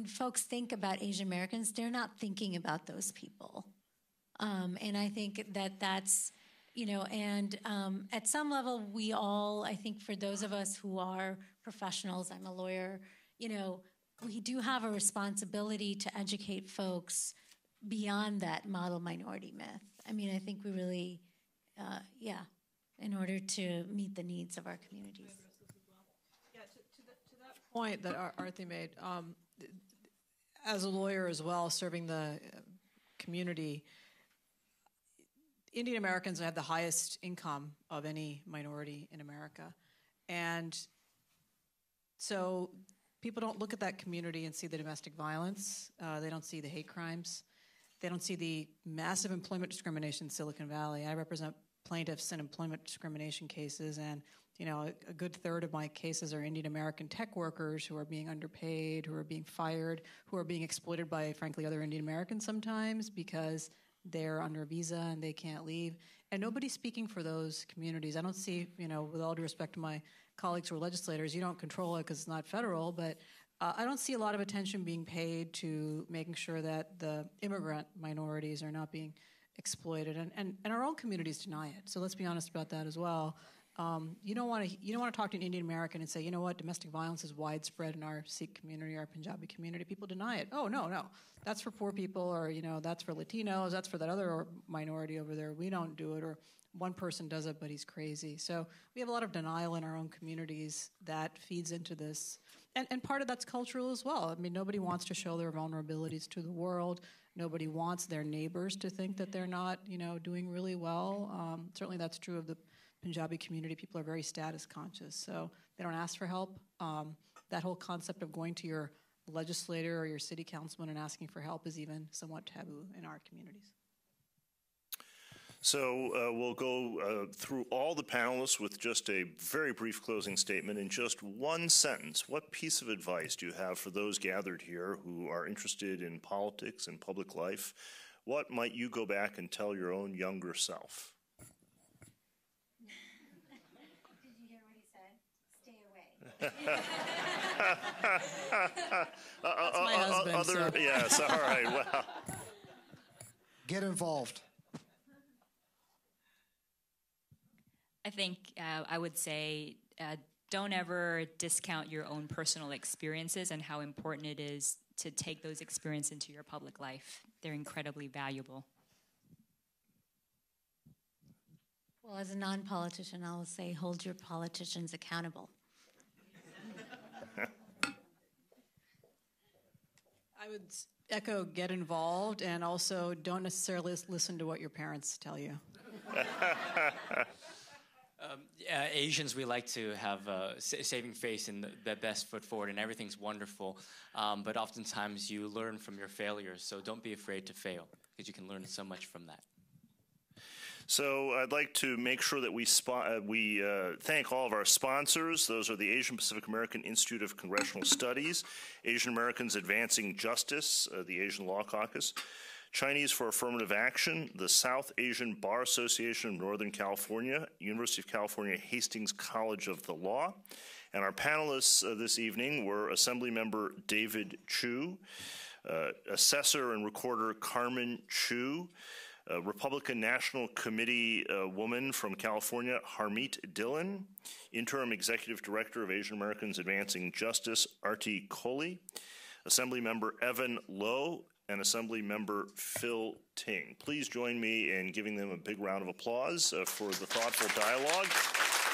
folks think about Asian Americans, they're not thinking about those people. And I think that's, at some level we all, I think for those of us who are professionals, I'm a lawyer, we do have a responsibility to educate folks beyond that model minority myth. I think we really, in order to meet the needs of our communities. Point that Aarti made, as a lawyer as well, serving the community, Indian Americans have the highest income of any minority in America. And so people don't look at that community and see the domestic violence. They don't see the hate crimes. They don't see the massive employment discrimination in Silicon Valley. I represent plaintiffs in employment discrimination cases, and a good third of my cases are Indian American tech workers who are being underpaid, who are being fired, who are being exploited by, frankly, other Indian Americans sometimes because they're under a visa and they can't leave. And nobody's speaking for those communities. I don't see, with all due respect to my colleagues who are legislators, you don't control it because it's not federal, but I don't see a lot of attention being paid to making sure that the immigrant minorities are not being exploited. And our own communities deny it. So let's be honest about that as well. You don't want to talk to an Indian American and say, you know what, domestic violence is widespread in our Sikh community, our Punjabi community. People deny it. Oh, no, that's for poor people, or that's for Latinos, that's for that other minority over there. We don't do it, or one person does it, but he's crazy. So we have a lot of denial in our own communities that feeds into this, and part of that's cultural as well. Nobody wants to show their vulnerabilities to the world. Nobody wants their neighbors to think that they're not, doing really well. Certainly, that's true of the Punjabi community. People are very status conscious, so they don't ask for help. That whole concept of going to your legislator or your city councilman and asking for help is even somewhat taboo in our communities. So we'll go through all the panelists with just a very brief closing statement in just one sentence. What piece of advice do you have for those gathered here who are interested in politics and public life? What might you go back and tell your own younger self? That's my husband, so. Yes, all right, well. Get involved. I think I would say don't ever discount your own personal experiences and how important it is to take those experiences into your public life. They're incredibly valuable. Well, as a non-politician, I will say hold your politicians accountable. I would echo get involved, and also don't necessarily listen to what your parents tell you. Asians, we like to have saving face and the best foot forward, and everything's wonderful. But oftentimes you learn from your failures, so don't be afraid to fail, because you can learn so much from that. So I'd like to make sure that we thank all of our sponsors. Those are the Asian Pacific American Institute of Congressional Studies, Asian Americans Advancing Justice, the Asian Law Caucus, Chinese for Affirmative Action, the South Asian Bar Association of Northern California, University of California Hastings College of the Law. And our panelists this evening were Assemblymember David Chiu, Assessor and Recorder Carmen Chu, Republican National Committee woman from California, Harmeet Dhillon, Interim Executive Director of Asian Americans Advancing Justice, Aarti Kohli, Assembly Member Evan Low, and Assembly Member Phil Ting. Please join me in giving them a big round of applause for the thoughtful dialogue.